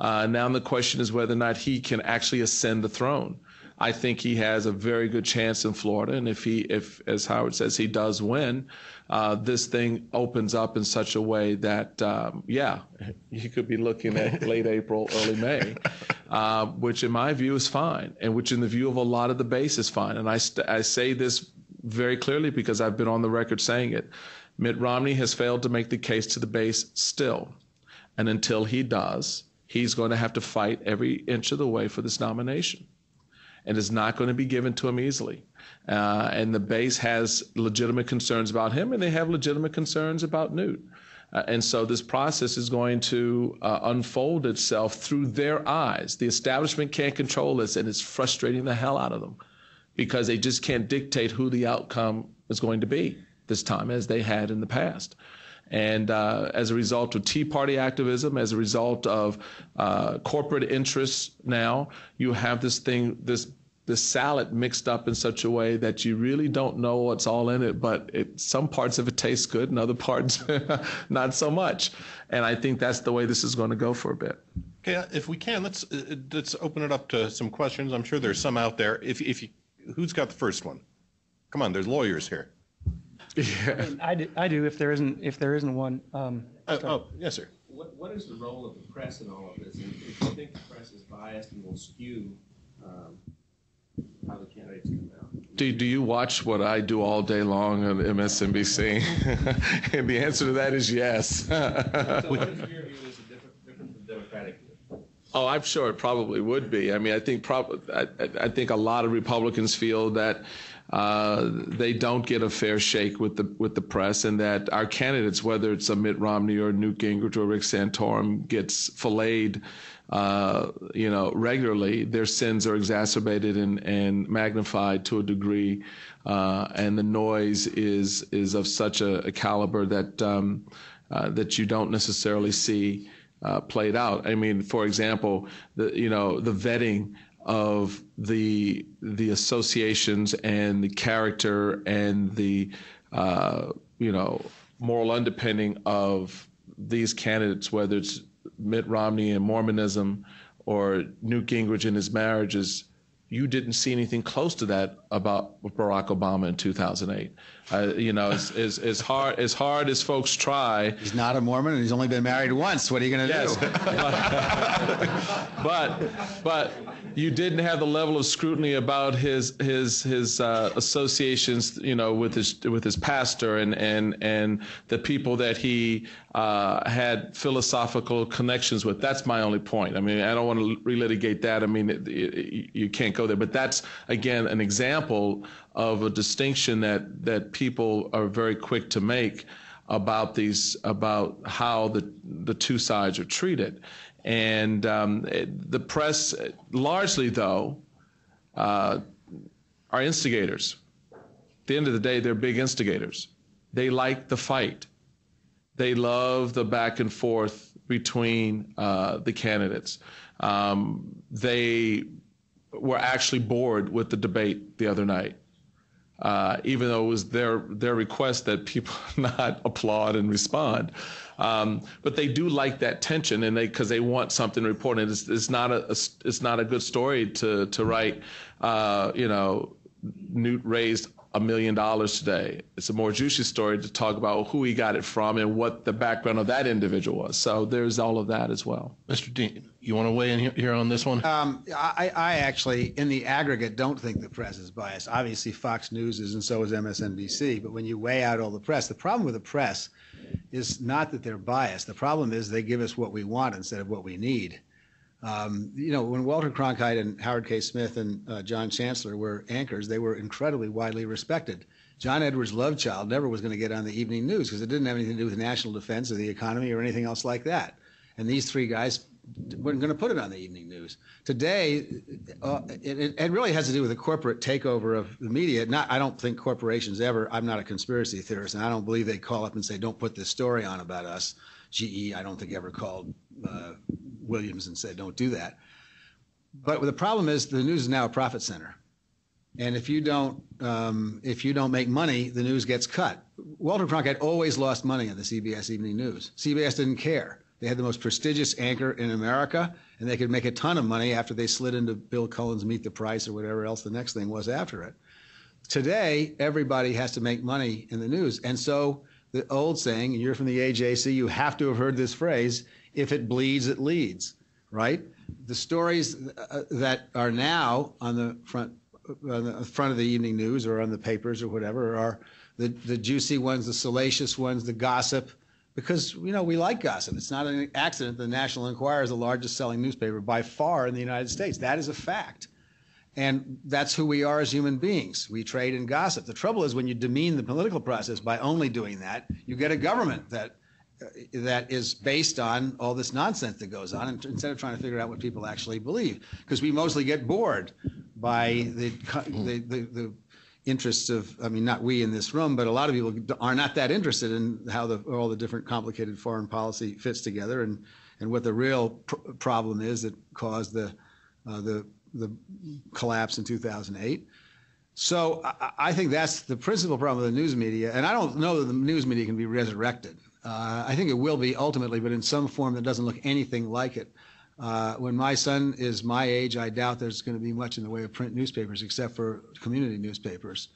Uh, now the question is whether or not he can actually ascend the throne. I think he has a very good chance in Florida, and if he, if as Howard says, he does win, uh, this thing opens up in such a way that, um, yeah, you could be looking at late April, early May, uh, which in my view is fine, and which in the view of a lot of the base is fine. And I st- I say this very clearly because I've been on the record saying it. Mitt Romney has failed to make the case to the base still, and until he does, he's going to have to fight every inch of the way for this nomination. And it's not going to be given to him easily. Uh, and the base has legitimate concerns about him, and they have legitimate concerns about Newt. Uh, and so this process is going to uh, unfold itself through their eyes. The establishment can't control this, and it's frustrating the hell out of them because they just can't dictate who the outcome is going to be this time, as they had in the past. And uh, as a result of Tea Party activism, as a result of uh, corporate interests now, you have this thing, this this salad mixed up in such a way that you really don't know what's all in it, but it, some parts of it taste good and other parts not so much. And I think that's the way this is going to go for a bit. Okay, if we can, let's uh, let's open it up to some questions. I'm sure there's some out there. If if you, who's got the first one? Come on, there's lawyers here. Yeah. I mean, I do, I do. If there isn't, if there isn't one. Um, uh, oh, yes, sir. What What is the role of the press in all of this? And if you think the press is biased and will skew um, how the candidates come out? Do Do you watch what I do all day long on M S N B C? And the answer to that is yes. So what is your view? Is it different, different from the Democratic view? Oh, I'm sure it probably would be. I mean, I think prob- I, I think a lot of Republicans feel that uh, they don't get a fair shake with the with the press, and that our candidates, whether it's a Mitt Romney or Newt Gingrich or Rick Santorum, gets filleted, uh, you know, regularly. Their sins are exacerbated and, and magnified to a degree, uh, and the noise is is of such a, a caliber that um, uh, that you don't necessarily see Uh, played out. I mean, for example, the, you know, the vetting of the the associations and the character and the uh, you know, moral underpinning of these candidates, whether it's Mitt Romney and Mormonism or Newt Gingrich and his marriages, you didn't see anything close to that about Barack Obama in two thousand eight. Uh, you know, as, as, as, hard, as hard as folks try. He's not a Mormon, and he's only been married once. What are you going to yes. do? but, but you didn't have the level of scrutiny about his his his uh, associations, you know, with his with his pastor and and and the people that he uh, had philosophical connections with. That's my only point. I mean, I don't want to relitigate that. I mean, it, it, you can't go there. But that's again an example of a distinction that that people are very quick to make about these about how the the two sides are treated. And um, the press largely, though, uh, are instigators. At the end of the day, they're big instigators. They like the fight. They love the back and forth between uh, the candidates. Um, they were actually bored with the debate the other night. Uh, even though it was their their request that people not applaud and respond. Um, but they do like that tension, and they because they want something reported. It's, it's not a, a it's not a good story to to write. Uh, you know, Newt raised a million dollars today. It's a more juicy story to talk about who he got it from and what the background of that individual was. So there's all of that as well. Mister Dean, you want to weigh in here on this one? Um, I, I actually, in the aggregate, don't think the press is biased. Obviously, Fox News is, and so is M S N B C. But when you weigh out all the press, the problem with the press is not that they're biased. The problem is they give us what we want instead of what we need. Um, you know, when Walter Cronkite and Howard K. Smith and uh, John Chancellor were anchors, they were incredibly widely respected. John Edwards Lovechild never was going to get on the evening news because it didn't have anything to do with national defense or the economy or anything else like that. And these three guys weren't going to put it on the evening news. Today, uh, it, it really has to do with a corporate takeover of the media. Not, I don't think corporations ever, I'm not a conspiracy theorist, and I don't believe they call up and say, don't put this story on about us. G E, I don't think, ever called uh, Williams and said, don't do that. But the problem is the news is now a profit center. And if you don't um, if you don't make money, the news gets cut. Walter Cronkite always lost money on the C B S Evening News. C B S didn't care. They had the most prestigious anchor in America, and they could make a ton of money after they slid into Bill Cullen's Meet the Price or whatever else the next thing was after it. Today, everybody has to make money in the news. And so the old saying, and you're from the A J C, you have to have heard this phrase, if it bleeds, it leads, right? The stories uh, that are now on the front on the front of the evening news or on the papers or whatever are the, the juicy ones, the salacious ones, the gossip, because, you know, we like gossip. It's not an accident the National Enquirer is the largest selling newspaper by far in the United States. That is a fact. And that's who we are as human beings. We trade in gossip. The trouble is when you demean the political process by only doing that, you get a government that uh, that is based on all this nonsense that goes on and t- instead of trying to figure out what people actually believe. Because we mostly get bored by the, the, the, the interests of, I mean, not we in this room, but a lot of people are not that interested in how the, all the different complicated foreign policy fits together and, and what the real pr- problem is that caused the uh, the... the collapse in two thousand eight. So I, I think that's the principal problem with the news media. And I don't know that the news media can be resurrected. Uh, I think it will be ultimately, but in some form that doesn't look anything like it. Uh, when my son is my age, I doubt there's going to be much in the way of print newspapers except for community newspapers.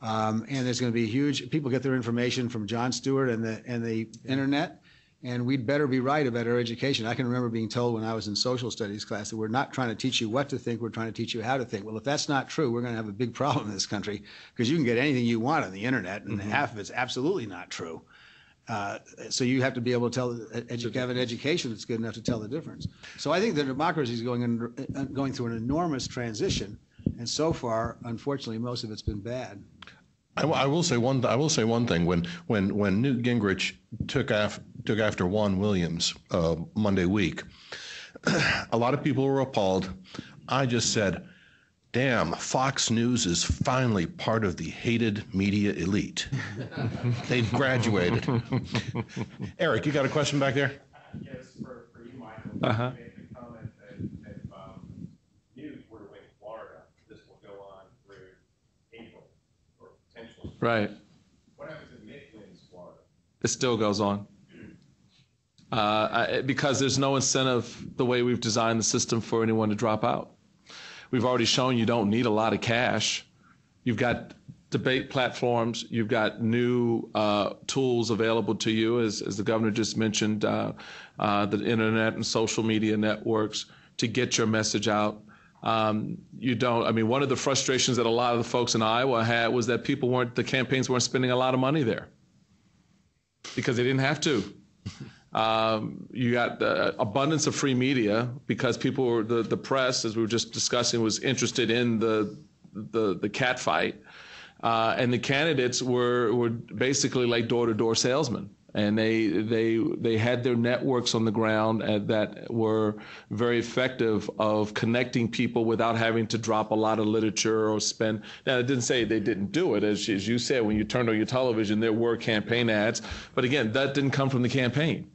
Um, and there's going to be huge, people get their information from Jon Stewart and the, and the internet. And we'd better be right about our education. I can remember being told when I was in social studies class that we're not trying to teach you what to think, we're trying to teach you how to think. Well, if that's not true, we're going to have a big problem in this country because you can get anything you want on the internet, and mm-hmm. half of it's absolutely not true. Uh, so you have to be able to tell, edu- have an education that's good enough to tell the difference. So I think that democracy is going, under, going through an enormous transition, and so far, unfortunately, most of it's been bad. I, I will say one. I will say one thing. When when when Newt Gingrich took af, took after Juan Williams uh, Monday week, a lot of people were appalled. I just said, "Damn, Fox News is finally part of the hated media elite. They've graduated." Eric, you got a question back there? Uh, yes, for, for you, Michael. Uh-huh. You made the comment that if um, Newt were to win Florida, this will go on through April. Right. What happens if Mitt wins Florida? It still goes on. Uh, I, because there's no incentive the way we've designed the system for anyone to drop out. We've already shown you don't need a lot of cash You've got debate platforms. You've got new uh, tools available to you, as, as the governor just mentioned, uh, uh, the internet and social media networks to get your message out. Um, you don't, I mean, one of the frustrations that a lot of the folks in Iowa had was that people weren't, the campaigns weren't spending a lot of money there because they didn't have to. Um, you got the abundance of free media because people were, the, the press, as we were just discussing, was interested in the, the, the cat fight. Uh, and the candidates were, were basically like door-to-door salesmen. And they they they had their networks on the ground that were very effective of connecting people without having to drop a lot of literature or spend. Now, it didn't say they didn't do it. As, as you said, when you turned on your television, there were campaign ads. But again, that didn't come from the campaign.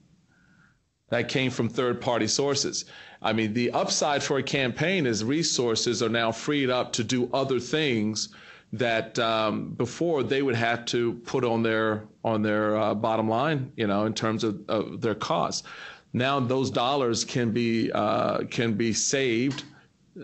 That came from third-party sources. I mean, the upside for a campaign is resources are now freed up to do other things that um, before they would have to put on their on their uh, bottom line, you know, in terms of, of their costs. Now those dollars can be uh, can be saved,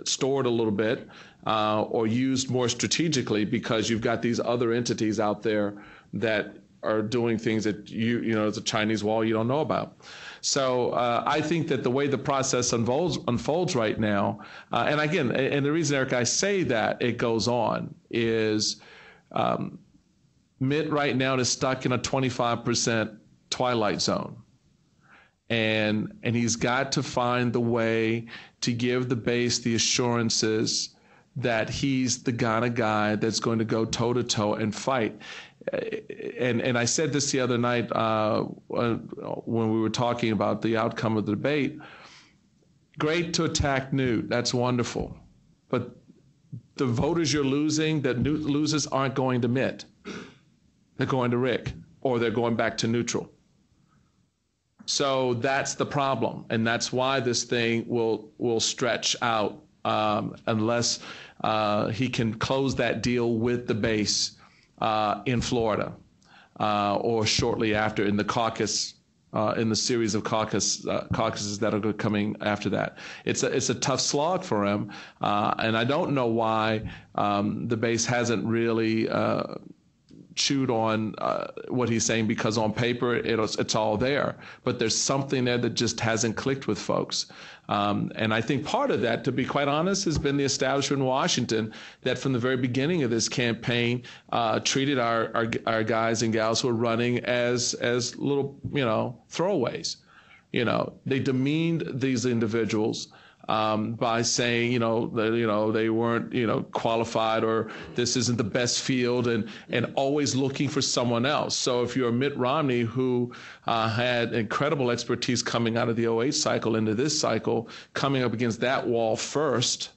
stored a little bit, uh, or used more strategically because you've got these other entities out there that are doing things that you you know, it's a Chinese wall you don't know about. So uh, I think that the way the process unfolds, unfolds right now, uh, and again, and the reason, Eric, I say that it goes on is um, Mitt right now is stuck in a twenty-five percent twilight zone. And, and he's got to find the way to give the base the assurances that he's the kind of guy that's going to go toe-to-toe and fight. And and I said this the other night uh, when we were talking about the outcome of the debate. Great to attack Newt. That's wonderful. But the voters you're losing, that Newt loses, aren't going to Mitt. They're going to Rick, or they're going back to neutral. So that's the problem. And that's why this thing will will stretch out um, unless uh, he can close that deal with the base Uh, in Florida, uh, or shortly after in the caucus, uh, in the series of caucus uh, caucuses that are coming after that. It's a it's a tough slog for him, uh, and I don't know why um, the base hasn't really uh, chewed on uh, what he's saying, because on paper it was, it's all there, but there's something there that just hasn't clicked with folks. Um, and I think part of that, to be quite honest, has been the establishment in Washington that from the very beginning of this campaign uh, treated our, our our guys and gals who are running as as little, you know, throwaways. You know, they demeaned these individuals um, by saying, you know, they, you know, they weren't, you know, qualified, or this isn't the best field, and and always looking for someone else. So if you're Mitt Romney, who uh, had incredible expertise coming out of the oh eight cycle into this cycle, coming up against that wall first,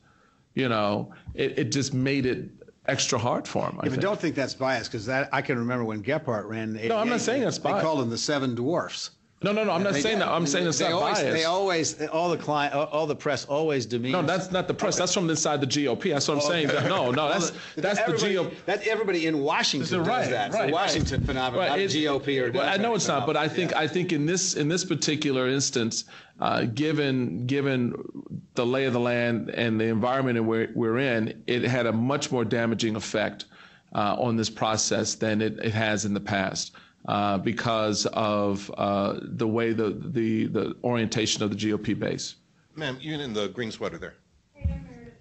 you know, it, it just made it extra hard for him. I yeah, think. But don't think that's biased, because that I can remember when Gephardt ran. No, I'm not saying that's biased. They called him the Seven Dwarfs. No, no, no. I'm not they, saying that. I'm they, saying it's not always, biased. They always, all the client, all the press always demeans. No, that's not the press. Okay. That's from inside the G O P. That's what I'm oh, saying. Okay. No, no, that's that's the G O P. That's everybody in Washington does right, that. Right, it's a Washington right. phenomenon, right. not the G O P or. Well, I know it's not, but I think yeah. I think in this in this particular instance, uh, given given the lay of the land and the environment in where we're in, it had a much more damaging effect uh, on this process than it, it has in the past. Uh, because of uh, the way the, the the orientation of the G O P base. Ma'am, you in the green sweater there. And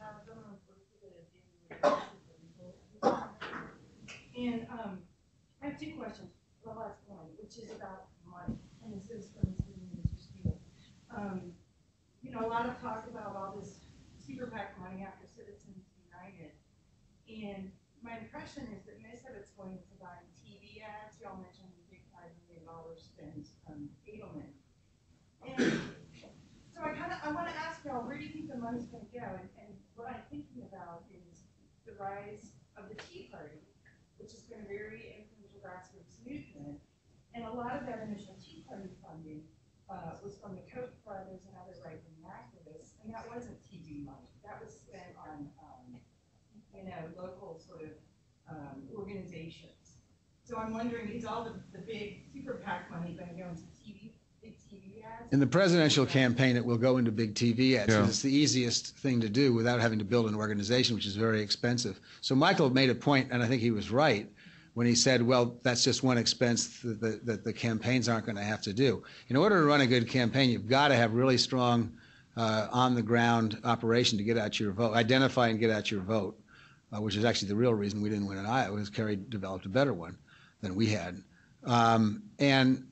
um, I have two questions. The last one, which is about money, and this is from Mister Steele. Um, you know, a lot of talk about all this super PAC money after Citizens United, and my impression is that most of it's going to buying T V ads. Y'all mentioned spends on Edelman. And so I kind of, I want to ask y'all, where do you think the money's going to go? And, and what I'm thinking about is the rise of the Tea Party, which has been a very influential grassroots movement. And a lot of their initial Tea Party funding uh, was from the Koch brothers and other right-wing activists. And that wasn't T V money. That was spent on, um, you know, local sort of um, organizations. So I'm wondering, is all the, the big super PAC money going to go into T V In the presidential campaign, it will go into big T V ads. Yeah. It's the easiest thing to do without having to build an organization, which is very expensive. So Michael made a point, and I think he was right, when he said, well, that's just one expense that the, that the campaigns aren't going to have to do. In order to run a good campaign, you've got to have really strong uh, on-the-ground operation to get out your vote, identify and get out your vote, uh, which is actually the real reason we didn't win in Iowa, is Kerry developed a better one than we had. Um, and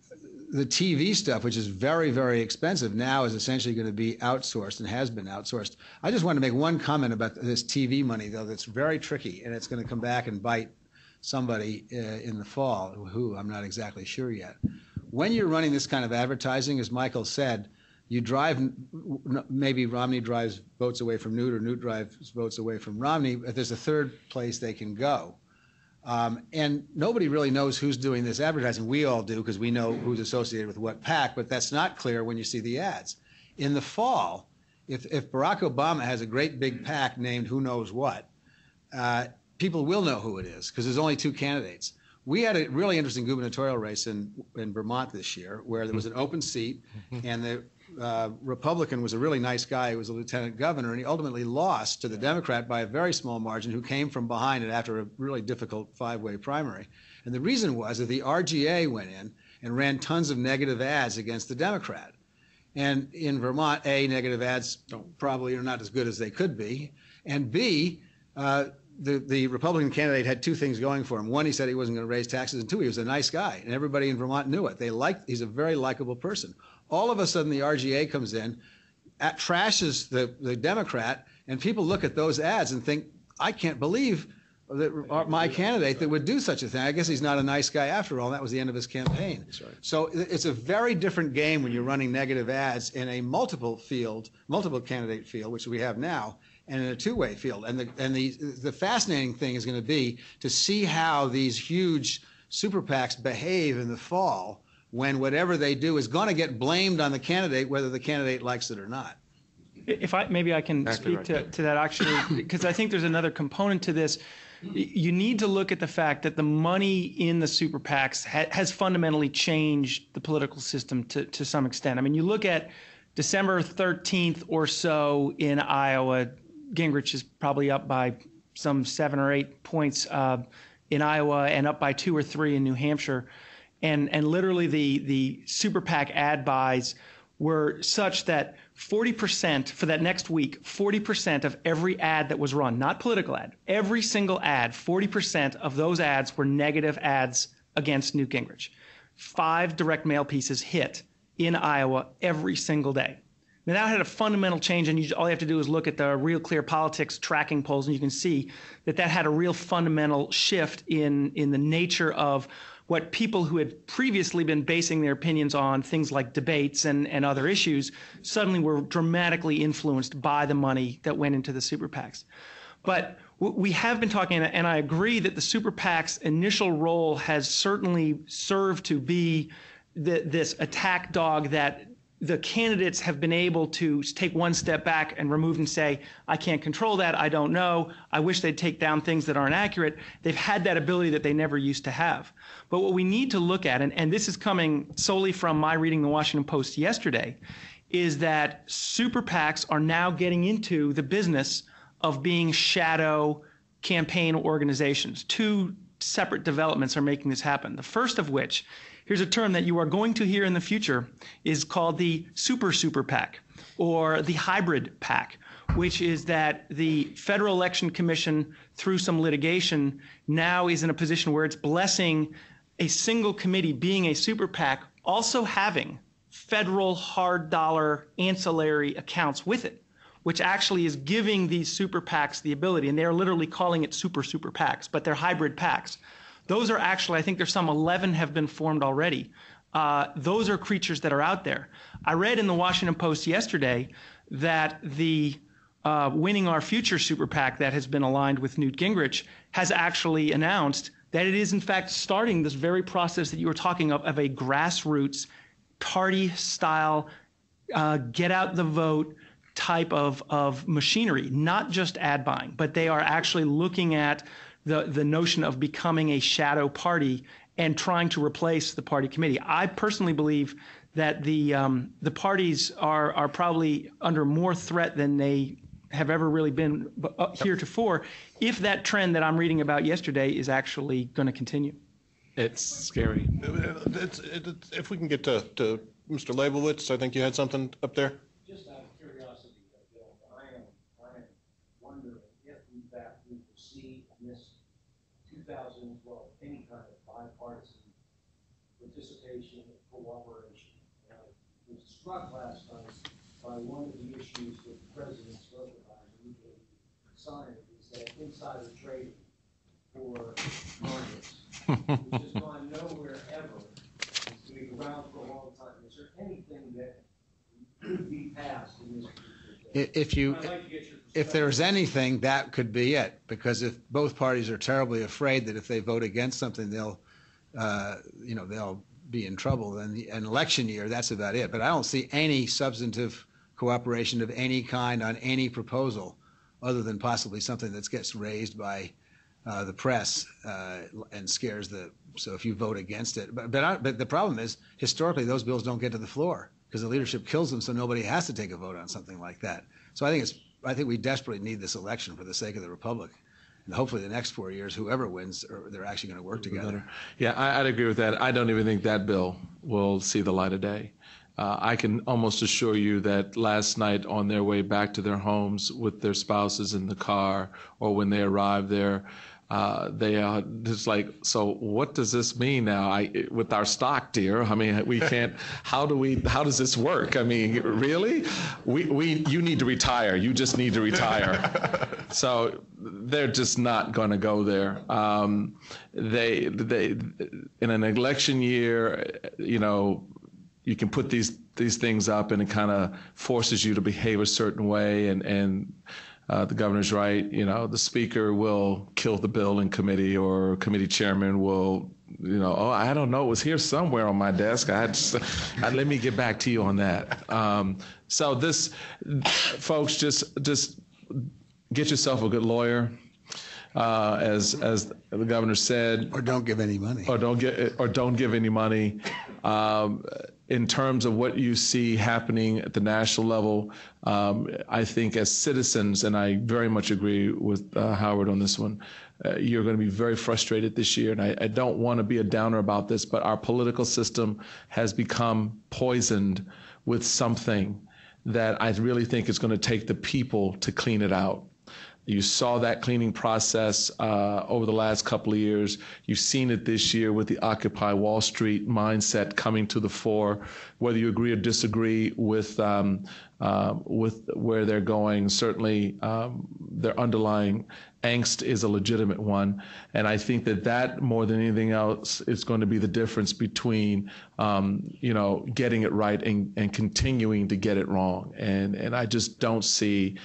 the T V stuff, which is very, very expensive, now is essentially going to be outsourced and has been outsourced. I just want to make one comment about this T V money, though, that's very tricky, and it's going to come back and bite somebody uh, in the fall, who I'm not exactly sure yet. When you're running this kind of advertising, as Michael said, you drive, maybe Romney drives votes away from Newt, or Newt drives votes away from Romney, but there's a third place they can go. Um, and nobody really knows who's doing this advertising. We all do, because we know who's associated with what PAC, but that's not clear when you see the ads. In the fall, if, if Barack Obama has a great big PAC named who knows what, uh, people will know who it is, because there's only two candidates. We had a really interesting gubernatorial race in, in Vermont this year, where there was an open seat, and the uh, Republican was a really nice guy. He was a lieutenant governor, and he ultimately lost to the Democrat by a very small margin, who came from behind it after a really difficult five-way primary. And the reason was that the R G A went in and ran tons of negative ads against the Democrat. And in Vermont, A, negative ads probably are not as good as they could be, and B, uh, The, the Republican candidate had two things going for him. One, he said he wasn't going to raise taxes, and two, he was a nice guy, and everybody in Vermont knew it. They liked, he's a very likable person. All of a sudden, the R G A comes in, at, trashes the, the Democrat, and people look at those ads and think, I can't believe that my candidate that would do such a thing. I guess he's not a nice guy after all. And that was the end of his campaign. That's right. So it's a very different game when you're running negative ads in a multiple field, multiple candidate field, which we have now, and in a two-way field. And the and the the fascinating thing is going to be to see how these huge super PACs behave in the fall, when whatever they do is going to get blamed on the candidate, whether the candidate likes it or not. If I maybe I can exactly speak right. to, to that, actually, because I think there's another component to this. You need to look at the fact that the money in the super PACs ha has fundamentally changed the political system to, to some extent. I mean, you look at December thirteenth or so in Iowa, Gingrich is probably up by some seven or eight points uh, in Iowa, and up by two or three in New Hampshire. And, and literally the, the super PAC ad buys were such that forty percent for that next week, forty percent of every ad that was run, not political ad, every single ad, forty percent of those ads were negative ads against Newt Gingrich. Five direct mail pieces hit in Iowa every single day. Now, that had a fundamental change, and you, all you have to do is look at the Real Clear Politics tracking polls, and you can see that that had a real fundamental shift in, in the nature of what people who had previously been basing their opinions on things like debates and, and other issues suddenly were dramatically influenced by the money that went into the super PACs. But we have been talking, and I agree that the super PAC's initial role has certainly served to be the, this attack dog that the candidates have been able to take one step back and remove and say, I can't control that, I don't know, I wish they'd take down things that aren't accurate. They've had that ability that they never used to have. But what we need to look at, and, and this is coming solely from my reading the Washington Post yesterday, is that super PACs are now getting into the business of being shadow campaign organizations. Two separate developments are making this happen. The first of which, here's a term that you are going to hear in the future, is called the super super PAC or the hybrid PAC, which is that the Federal Election Commission, through some litigation, now is in a position where it's blessing a single committee being a super PAC, also having federal hard dollar ancillary accounts with it, which actually is giving these super PACs the ability, and they're literally calling it super super PACs, but they're hybrid PACs. Those are actually, I think there's some eleven have been formed already. Uh, those are creatures that are out there. I read in the Washington Post yesterday that the uh, Winning Our Future super PAC that has been aligned with Newt Gingrich has actually announced that it is in fact starting this very process that you were talking of, of a grassroots party-style uh, get-out-the-vote type of, of machinery, not just ad buying, but they are actually looking at the, the notion of becoming a shadow party and trying to replace the party committee. I personally believe that the um, the parties are are probably under more threat than they have ever really been heretofore, if that trend that I'm reading about yesterday is actually going to continue. It's scary. It's, it's, it's, if we can get to, to Mister Leibowitz, I think you had something up there. Just out of curiosity, Bill, I am, I am wondering if in fact we will see in this two thousand twelve any kind of bipartisan participation and cooperation. And I was struck last time by one of the issues that the president spoke about, and we signed, is that insider trading for markets, which has gone nowhere ever. It's been around for a long time. Is there anything that could be passed in this particular day? If you, like if there's anything, that could be it, because if both parties are terribly afraid that if they vote against something, they'll, uh, you know, they'll be in trouble. And the, an election year, that's about it. But I don't see any substantive cooperation of any kind on any proposal, other than possibly something that gets raised by Uh, the press uh, and scares the. So if you vote against it, but but, I, but the problem is historically those bills don't get to the floor because the leadership kills them, so nobody has to take a vote on something like that. So I think it's. I think we desperately need this election for the sake of the republic, and hopefully the next four years, whoever wins, or they're actually going to work together. Yeah, I, I'd agree with that. I don't even think that bill will see the light of day. Uh, I can almost assure you that last night on their way back to their homes with their spouses in the car, or when they arrived there, Uh, they are just like, so what does this mean now? I, with our stock, dear, I mean, we can't, how do we, how does this work? I mean, really? We, we, you need to retire. You just need to retire. So they're just not going to go there. Um, they, they, in an election year, you know, you can put these, these things up and it kind of forces you to behave a certain way, and, and, Uh, the governor's right. You know, the speaker will kill the bill in committee, or committee chairman will, you know, oh, I don't know, it was here somewhere on my desk. I just, I, let me get back to you on that. Um, so this, folks, just just get yourself a good lawyer, uh, as as the governor said, or don't give any money, or don't get, or don't give any money. Um, In terms of what you see happening at the national level, um, I think as citizens, and I very much agree with uh, Howard on this one, uh, you're going to be very frustrated this year. And I, I don't want to be a downer about this, but our political system has become poisoned with something that I really think is going to take the people to clean it out. You saw that cleaning process uh, over the last couple of years. You've seen it this year with the Occupy Wall Street mindset coming to the fore. Whether you agree or disagree with um, uh, with where they're going, certainly um, their underlying angst is a legitimate one. And I think that that, more than anything else, is going to be the difference between um, you know, getting it right and, and continuing to get it wrong. And and I just don't see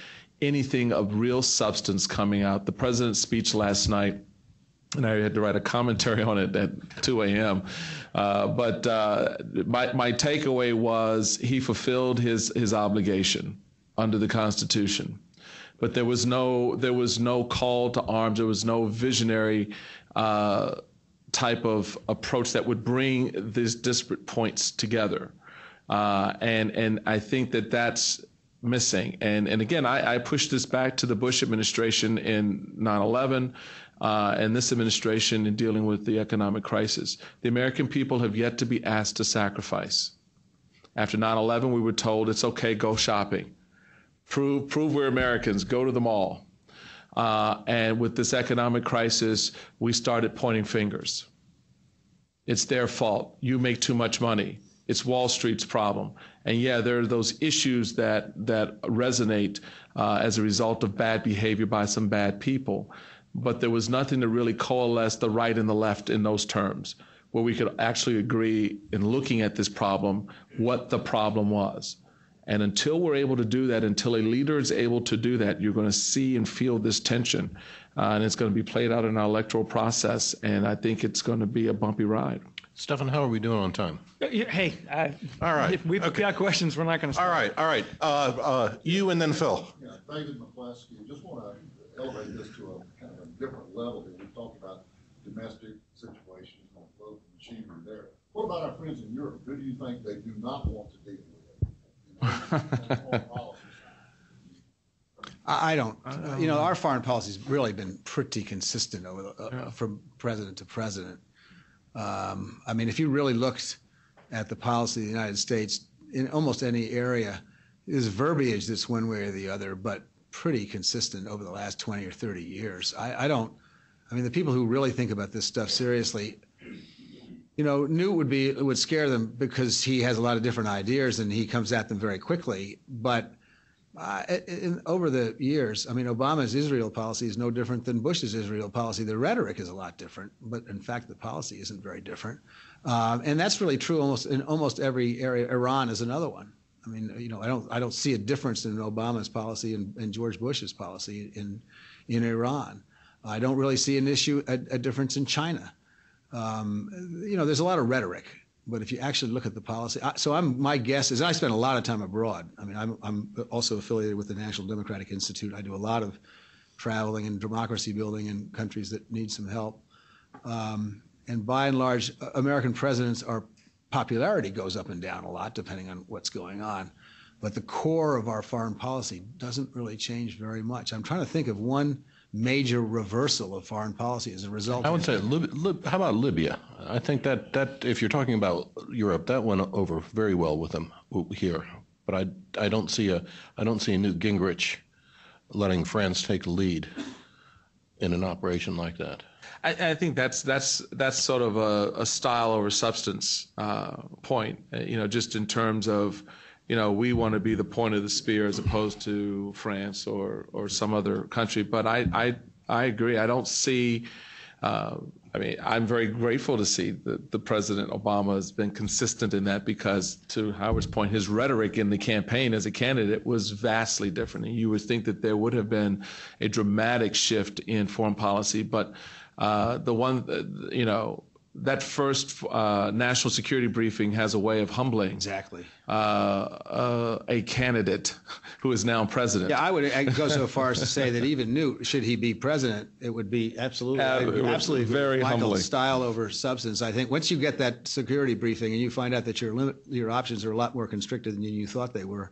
anything of real substance coming out. The president's speech last night, and I had to write a commentary on it at two a m Uh, but uh, my, my takeaway was he fulfilled his his obligation under the Constitution. But there was no there was no call to arms. There was no visionary uh, type of approach that would bring these disparate points together. Uh, and and I think that that's missing. And and again, I, I pushed this back to the Bush administration in nine eleven uh, and this administration in dealing with the economic crisis. The American people have yet to be asked to sacrifice. After nine eleven, we were told it's okay, go shopping. Prove, prove we're Americans, go to the mall. Uh, and with this economic crisis, we started pointing fingers. It's their fault. You make too much money. It's Wall Street's problem. And yeah, there are those issues that that resonate uh, as a result of bad behavior by some bad people. But there was nothing to really coalesce the right and the left in those terms, where we could actually agree in looking at this problem, what the problem was. And until we're able to do that, until a leader is able to do that, you're going to see and feel this tension. Uh, and it's going to be played out in our electoral process. And I think it's going to be a bumpy ride. Stefan, how are we doing on time? Hey, I, all right. If we've okay. got questions, we're not going to stop. All right, all right. Uh, uh, you and then Phil. Yeah, David McCleskey. I just want to elevate this to a kind of a different level. We talked about domestic situations on political machinery there. What about our friends in Europe? Who do you think they do not want to deal with? You know, I don't. Uh, you know, our foreign policy has really been pretty consistent over the, uh, yeah. from president to president. Um, I mean, if you really looked at the policy of the United States in almost any area, there's verbiage that's one way or the other, but pretty consistent over the last twenty or thirty years. I, I don't. I mean, the people who really think about this stuff seriously, you know, Newt would be would scare them because he has a lot of different ideas and he comes at them very quickly, but. Uh, in, over the years, I mean, Obama's Israel policy is no different than Bush's Israel policy. The rhetoric is a lot different, but in fact, the policy isn't very different. Um, and that's really true almost in almost every area. Iran is another one. I mean, you know, I don't, I don't see a difference in Obama's policy and, and George Bush's policy in, in Iran. I don't really see an issue, a, a difference in China. Um, you know, there's a lot of rhetoric. But if you actually look at the policy, so I'm, my guess is I spend a lot of time abroad. I mean, I'm, I'm also affiliated with the National Democratic Institute. I do a lot of traveling and democracy building in countries that need some help. Um, and by and large, American presidents, our popularity goes up and down a lot depending on what's going on. But the core of our foreign policy doesn't really change very much. I'm trying to think of one major reversal of foreign policy as a result. I would say, Lib Lib how about Libya? I think that, that if you're talking about Europe, that went over very well with them here. But I, I don't see a I don't see a Newt Gingrich letting France take the lead in an operation like that. I, I think that's that's that's sort of a, a style over substance uh, point. You know, just in terms of. You know, we want to be the point of the spear as opposed to France or or some other country. But I I, I agree. I don't see. Uh, I mean, I'm very grateful to see that the President Obama has been consistent in that because, to Howard's point, his rhetoric in the campaign as a candidate was vastly different. And you would think that there would have been a dramatic shift in foreign policy, but uh, the one, you know. That first uh, national security briefing has a way of humbling exactly uh, uh, a candidate who is now president. Yeah, I would I go so far as to say that even Newt, should he be president, it would be absolutely uh, would absolutely be very Michael humbling. Style over substance. I think once you get that security briefing and you find out that your limit, your options are a lot more constricted than you thought they were.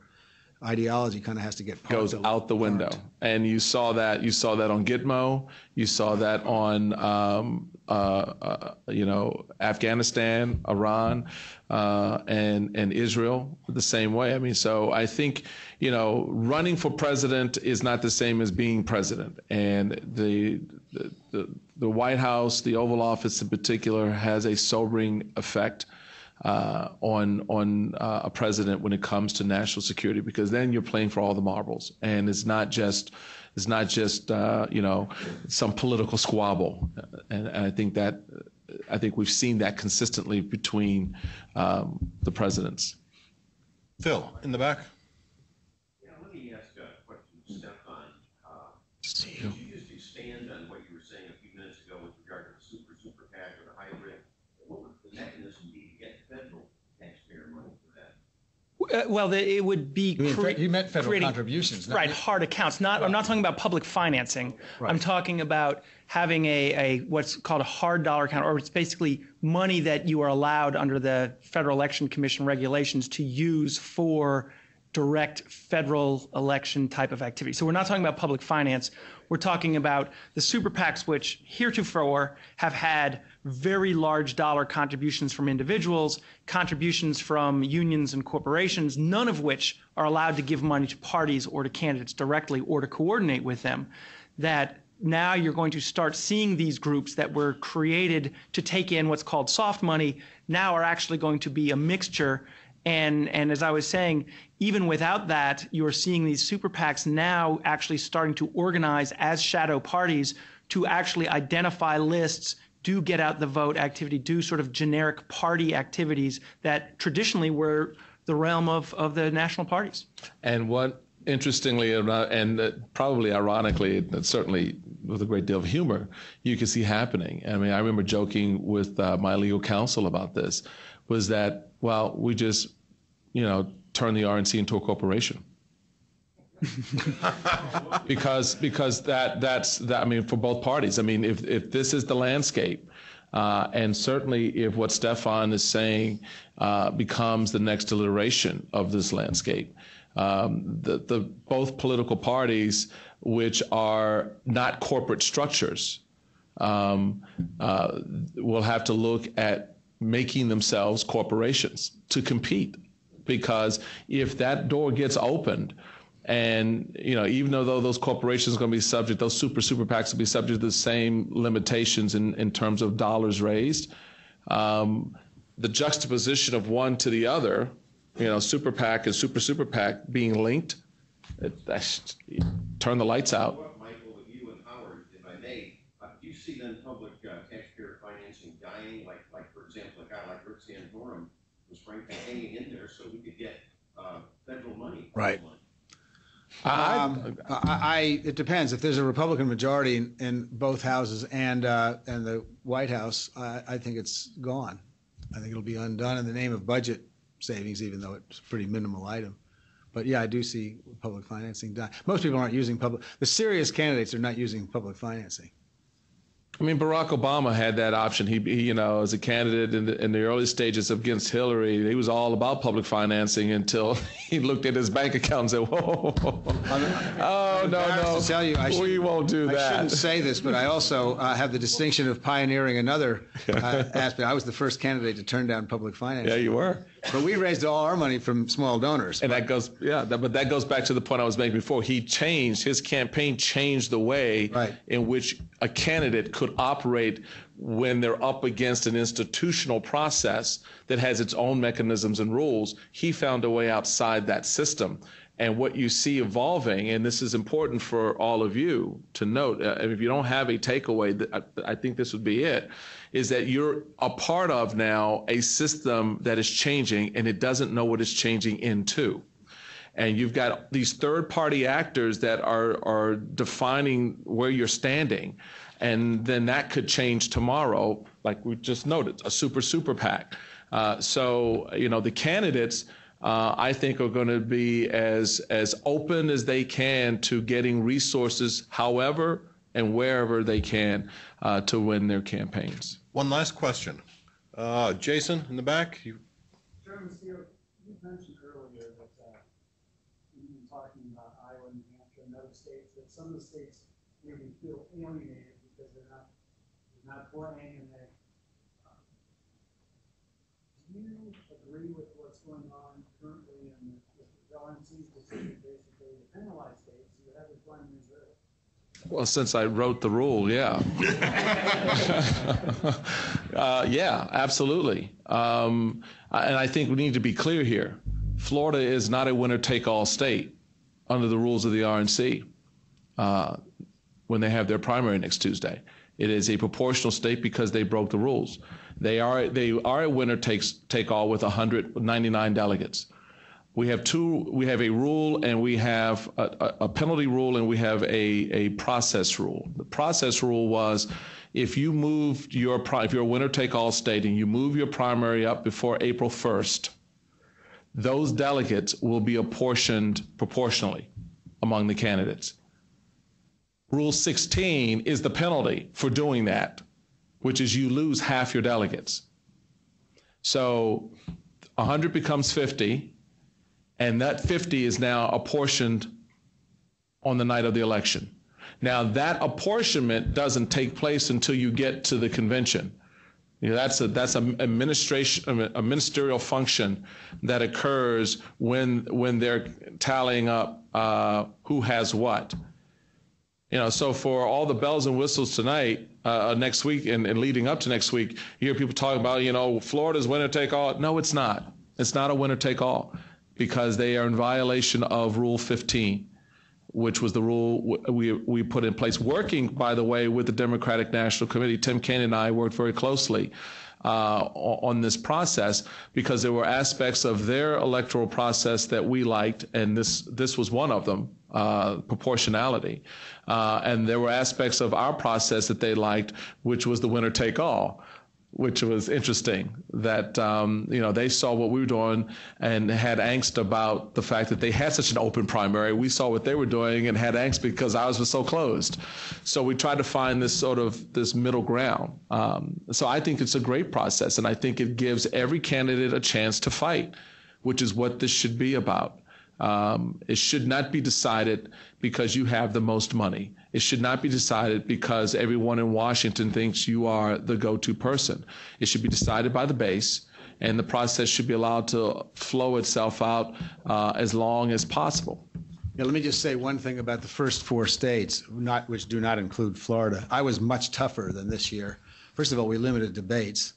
Ideology kind of has to get parked. Goes out the window, and you saw that. You saw that on Gitmo. You saw that on, um, uh, uh, you know, Afghanistan, Iran, uh, and and Israel the same way. I mean, so I think, you know, running for president is not the same as being president, and the the the, the White House, the Oval Office in particular, has a sobering effect. Uh, on on uh, a president when it comes to national security, because then you're playing for all the marbles, and it's not just it's not just uh, you know, some political squabble, and, and I think that I think we've seen that consistently between um, the presidents. Phil in the back. Yeah, let me ask a question, Stefan. Uh, See you. Could you just expand on what you were saying a few minutes ago with regard to the super super PAC or the hybrid? What would the mechanism be? Uh, well, the, it would be you, mean, you meant federal creating, contributions, right? Hard accounts. Not, I'm not talking about public financing. Right. I'm talking about having a, a what's called a hard dollar account, or it's basically money that you are allowed under the Federal Election Commission regulations to use for direct federal election type of activity. So we're not talking about public finance. We're talking about the super PACs, which heretofore have had very large dollar contributions from individuals, contributions from unions and corporations, none of which are allowed to give money to parties or to candidates directly or to coordinate with them. That now you're going to start seeing these groups that were created to take in what's called soft money now are actually going to be a mixture. And, and as I was saying, even without that, you're seeing these super PACs now actually starting to organize as shadow parties to actually identify lists, do get out the vote activity, do sort of generic party activities that traditionally were the realm of, of the national parties. And what, interestingly, and probably ironically, certainly with a great deal of humor, you can see happening. I mean, I remember joking with uh, my legal counsel about this, was that, well, we just, you know, turn the R N C into a corporation. because because that that's that. I mean, for both parties. I mean, if if this is the landscape, uh, and certainly if what Stefan is saying uh, becomes the next iteration of this landscape, um, the the both political parties, which are not corporate structures, um, uh, will have to look at making themselves corporations to compete. Because if that door gets opened, and, you know, even though those corporations are going to be subject, those super, super PACs will be subject to the same limitations in, in terms of dollars raised, um, the juxtaposition of one to the other, you know, super PAC and super, super PAC being linked, it, that should turn the lights out. Michael, with you and Howard, if I may, uh, do you see then public uh, taxpayer financing dying? Like, like, for example, a guy like Rick Santorum was frankly hanging in there so we could get uh, federal money. Right. Money. Um, I, I, it depends. If there's a Republican majority in, in both houses and uh, and the White House, I, I think it's gone. I think it'll be undone in the name of budget savings, even though it's a pretty minimal item. But yeah, I do see public financing done. Most people aren't using public. The serious candidates are not using public financing. I mean, Barack Obama had that option. He, he you know, as a candidate in the, in the early stages against Hillary, he was all about public financing until he looked at his bank account and said, whoa, whoa, whoa. I'm, I'm, oh, I'm no, no, to tell you, I we won't do that. I shouldn't say this, but I also uh, have the distinction of pioneering another uh, aspect. I was the first candidate to turn down public financing. Yeah, you were. But we raised all our money from small donors. And but, that goes, yeah, that, but that goes back to the point I was making before. He changed, his campaign changed the way right. in which a candidate could operate when they're up against an institutional process that has its own mechanisms and rules. He found a way outside that system. And what you see evolving, and this is important for all of you to note, uh, if you don't have a takeaway, I, I think this would be it, is that you're a part of now a system that is changing and it doesn't know what it's changing into. And you've got these third-party actors that are, are defining where you're standing. And then that could change tomorrow, like we just noted, a super, super PAC. Uh, so, you know, the candidates... Uh, I think are going to be as as open as they can to getting resources, however and wherever they can, uh, to win their campaigns. One last question, uh, Jason in the back. You, Chairman Steele, you mentioned earlier that uh, you've been talking about Iowa, New Hampshire, and other states. That some of the states maybe feel alienated because they're not they're not playing, and they. Uh, do you agree with what's going on? Currently, and the L N C's decision basically to penalize states, you have it going in Missouri. Well, since I wrote the rule, yeah. uh, yeah, absolutely. Um, and I think we need to be clear here. Florida is not a winner-take-all state under the rules of the R N C uh, when they have their primary next Tuesday. It is a proportional state because they broke the rules. They are they are a winner takes take all with one hundred ninety-nine delegates. We have two. We have a rule and we have a, a penalty rule and we have a, a process rule. The process rule was, if you move your if you're a winner take all state and you move your primary up before April first, those delegates will be apportioned proportionally among the candidates. Rule sixteen is the penalty for doing that, which is you lose half your delegates. So one hundred becomes fifty, and that fifty is now apportioned on the night of the election. Now, that apportionment doesn't take place until you get to the convention. You know, that's a that's an administration, a ministerial function that occurs when when they're tallying up uh, who has what. You know, so for all the bells and whistles tonight, uh, next week, and, and leading up to next week, you hear people talking about, you know, Florida's winner take all. No, it's not. It's not a winner take all, because they are in violation of Rule fifteen, which was the rule we we put in place. Working, by the way, with the Democratic National Committee, Tim Kaine and I worked very closely uh, on this process, because there were aspects of their electoral process that we liked, and this this was one of them. Uh, proportionality. Uh, and there were aspects of our process that they liked, which was the winner take all. which was interesting that, um, you know, they saw what we were doing and had angst about the fact that they had such an open primary. We saw what they were doing and had angst because ours was so closed. So we tried to find this sort of this middle ground. Um, so I think it's a great process, and I think it gives every candidate a chance to fight, which is what this should be about. Um, it should not be decided because you have the most money. It should not be decided because everyone in Washington thinks you are the go-to person. It should be decided by the base, and the process should be allowed to flow itself out uh, as long as possible. Yeah, let me just say one thing about the first four states, not which do not include Florida. I was much tougher than this year. First of all, we limited debates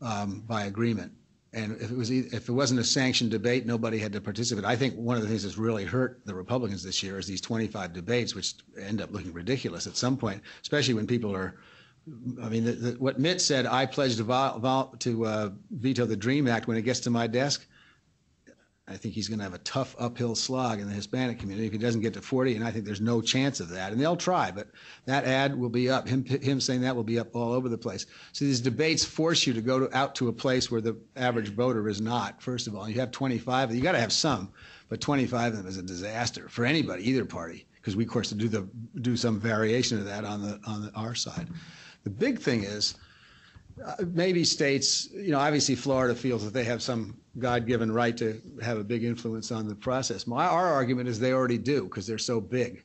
um, by agreement. And if it was, if it wasn't a sanctioned debate, nobody had to participate. I think one of the things that's really hurt the Republicans this year is these twenty-five debates, which end up looking ridiculous at some point, especially when people are, I mean, the, the, what Mitt said, I pledged to, vo- vo- to uh, veto the DREAM Act when it gets to my desk. I think he's going to have a tough uphill slog in the Hispanic community if he doesn't get to forty, and I think there's no chance of that. And they'll try, but that ad will be up. Him, him saying that will be up all over the place. So these debates force you to go to, out to a place where the average voter is not, first of all. And you have twenty-five. You got to have some, but twenty-five of them is a disaster for anybody, either party, because we, of course, do the do some variation of that on the on the, our side. The big thing is, Uh, maybe states, you know, obviously Florida feels that they have some God-given right to have a big influence on the process. My, our argument is they already do because they're so big.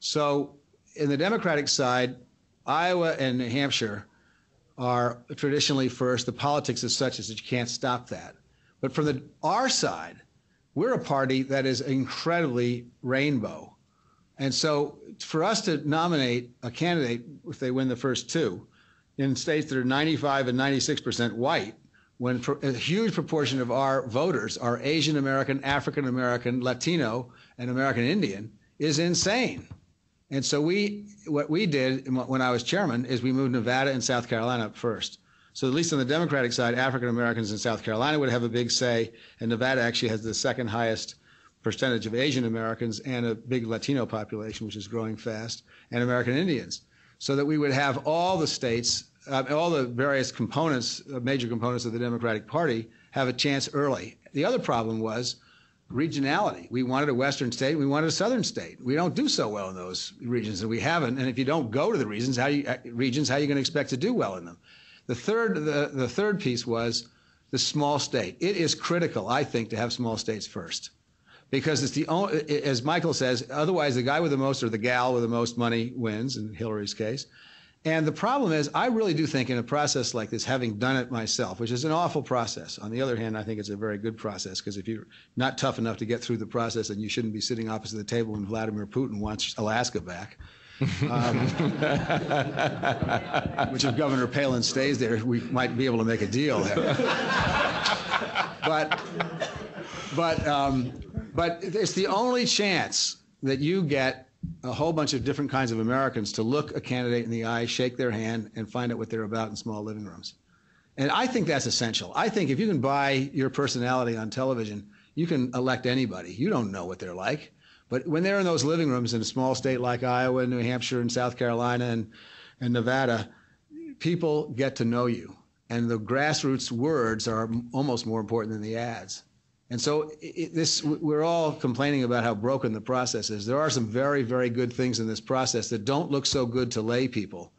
So in the Democratic side, Iowa and New Hampshire are traditionally first. The politics is such as that you can't stop that. But from the, our side, we're a party that is incredibly rainbow. And so for us to nominate a candidate, if they win the first two, in states that are ninety-five and ninety-six percent white, when pro- a huge proportion of our voters are Asian American, African American, Latino, and American Indian, is insane. And so we, what we did when I was chairman is we moved Nevada and South Carolina up first. So at least on the Democratic side, African Americans in South Carolina would have a big say, and Nevada actually has the second highest percentage of Asian Americans and a big Latino population, which is growing fast, and American Indians. So that we would have all the states, uh, all the various components, uh, major components of the Democratic Party have a chance early. The other problem was regionality. We wanted a western state, we wanted a southern state. We don't do so well in those regions, and we haven't. And if you don't go to the regions, how you, uh, regions, how are you going to expect to do well in them? The third, the, the third piece was the small state. It is critical, I think, to have small states first. Because it's the only, as Michael says, otherwise the guy with the most or the gal with the most money wins, in Hillary's case. And the problem is, I really do think in a process like this, having done it myself, which is an awful process. On the other hand, I think it's a very good process, because if you're not tough enough to get through the process, then you shouldn't be sitting opposite the table when Vladimir Putin wants Alaska back. um, which if Governor Palin stays there, we might be able to make a deal there. But, but, um, But it's the only chance that you get a whole bunch of different kinds of Americans to look a candidate in the eye, shake their hand, and find out what they're about in small living rooms. And I think that's essential. I think if you can buy your personality on television, you can elect anybody. You don't know what they're like. But when they're in those living rooms in a small state like Iowa and New Hampshire and South Carolina and, and Nevada, people get to know you. And the grassroots words are almost more important than the ads. And so it, this, we're all complaining about how broken the process is. There are some very, very good things in this process that don't look so good to lay people.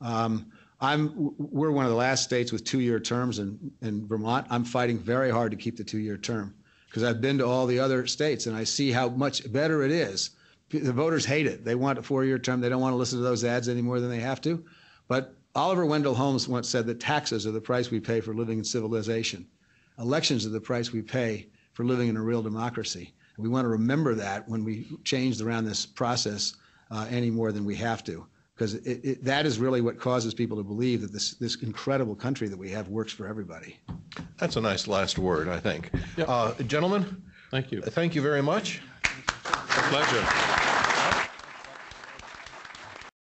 Um, I'm, we're one of the last states with two-year terms in, in Vermont. I'm fighting very hard to keep the two-year term because I've been to all the other states and I see how much better it is. The voters hate it. They want a four-year term. They don't want to listen to those ads any more than they have to. But Oliver Wendell Holmes once said that taxes are the price we pay for living in civilization. Elections are the price we pay for living in a real democracy. We want to remember that when we change around this process uh, any more than we have to, because that is really what causes people to believe that this, this incredible country that we have works for everybody. That's a nice last word, I think. Yep. Uh, gentlemen, thank you. Thank you very much. A pleasure.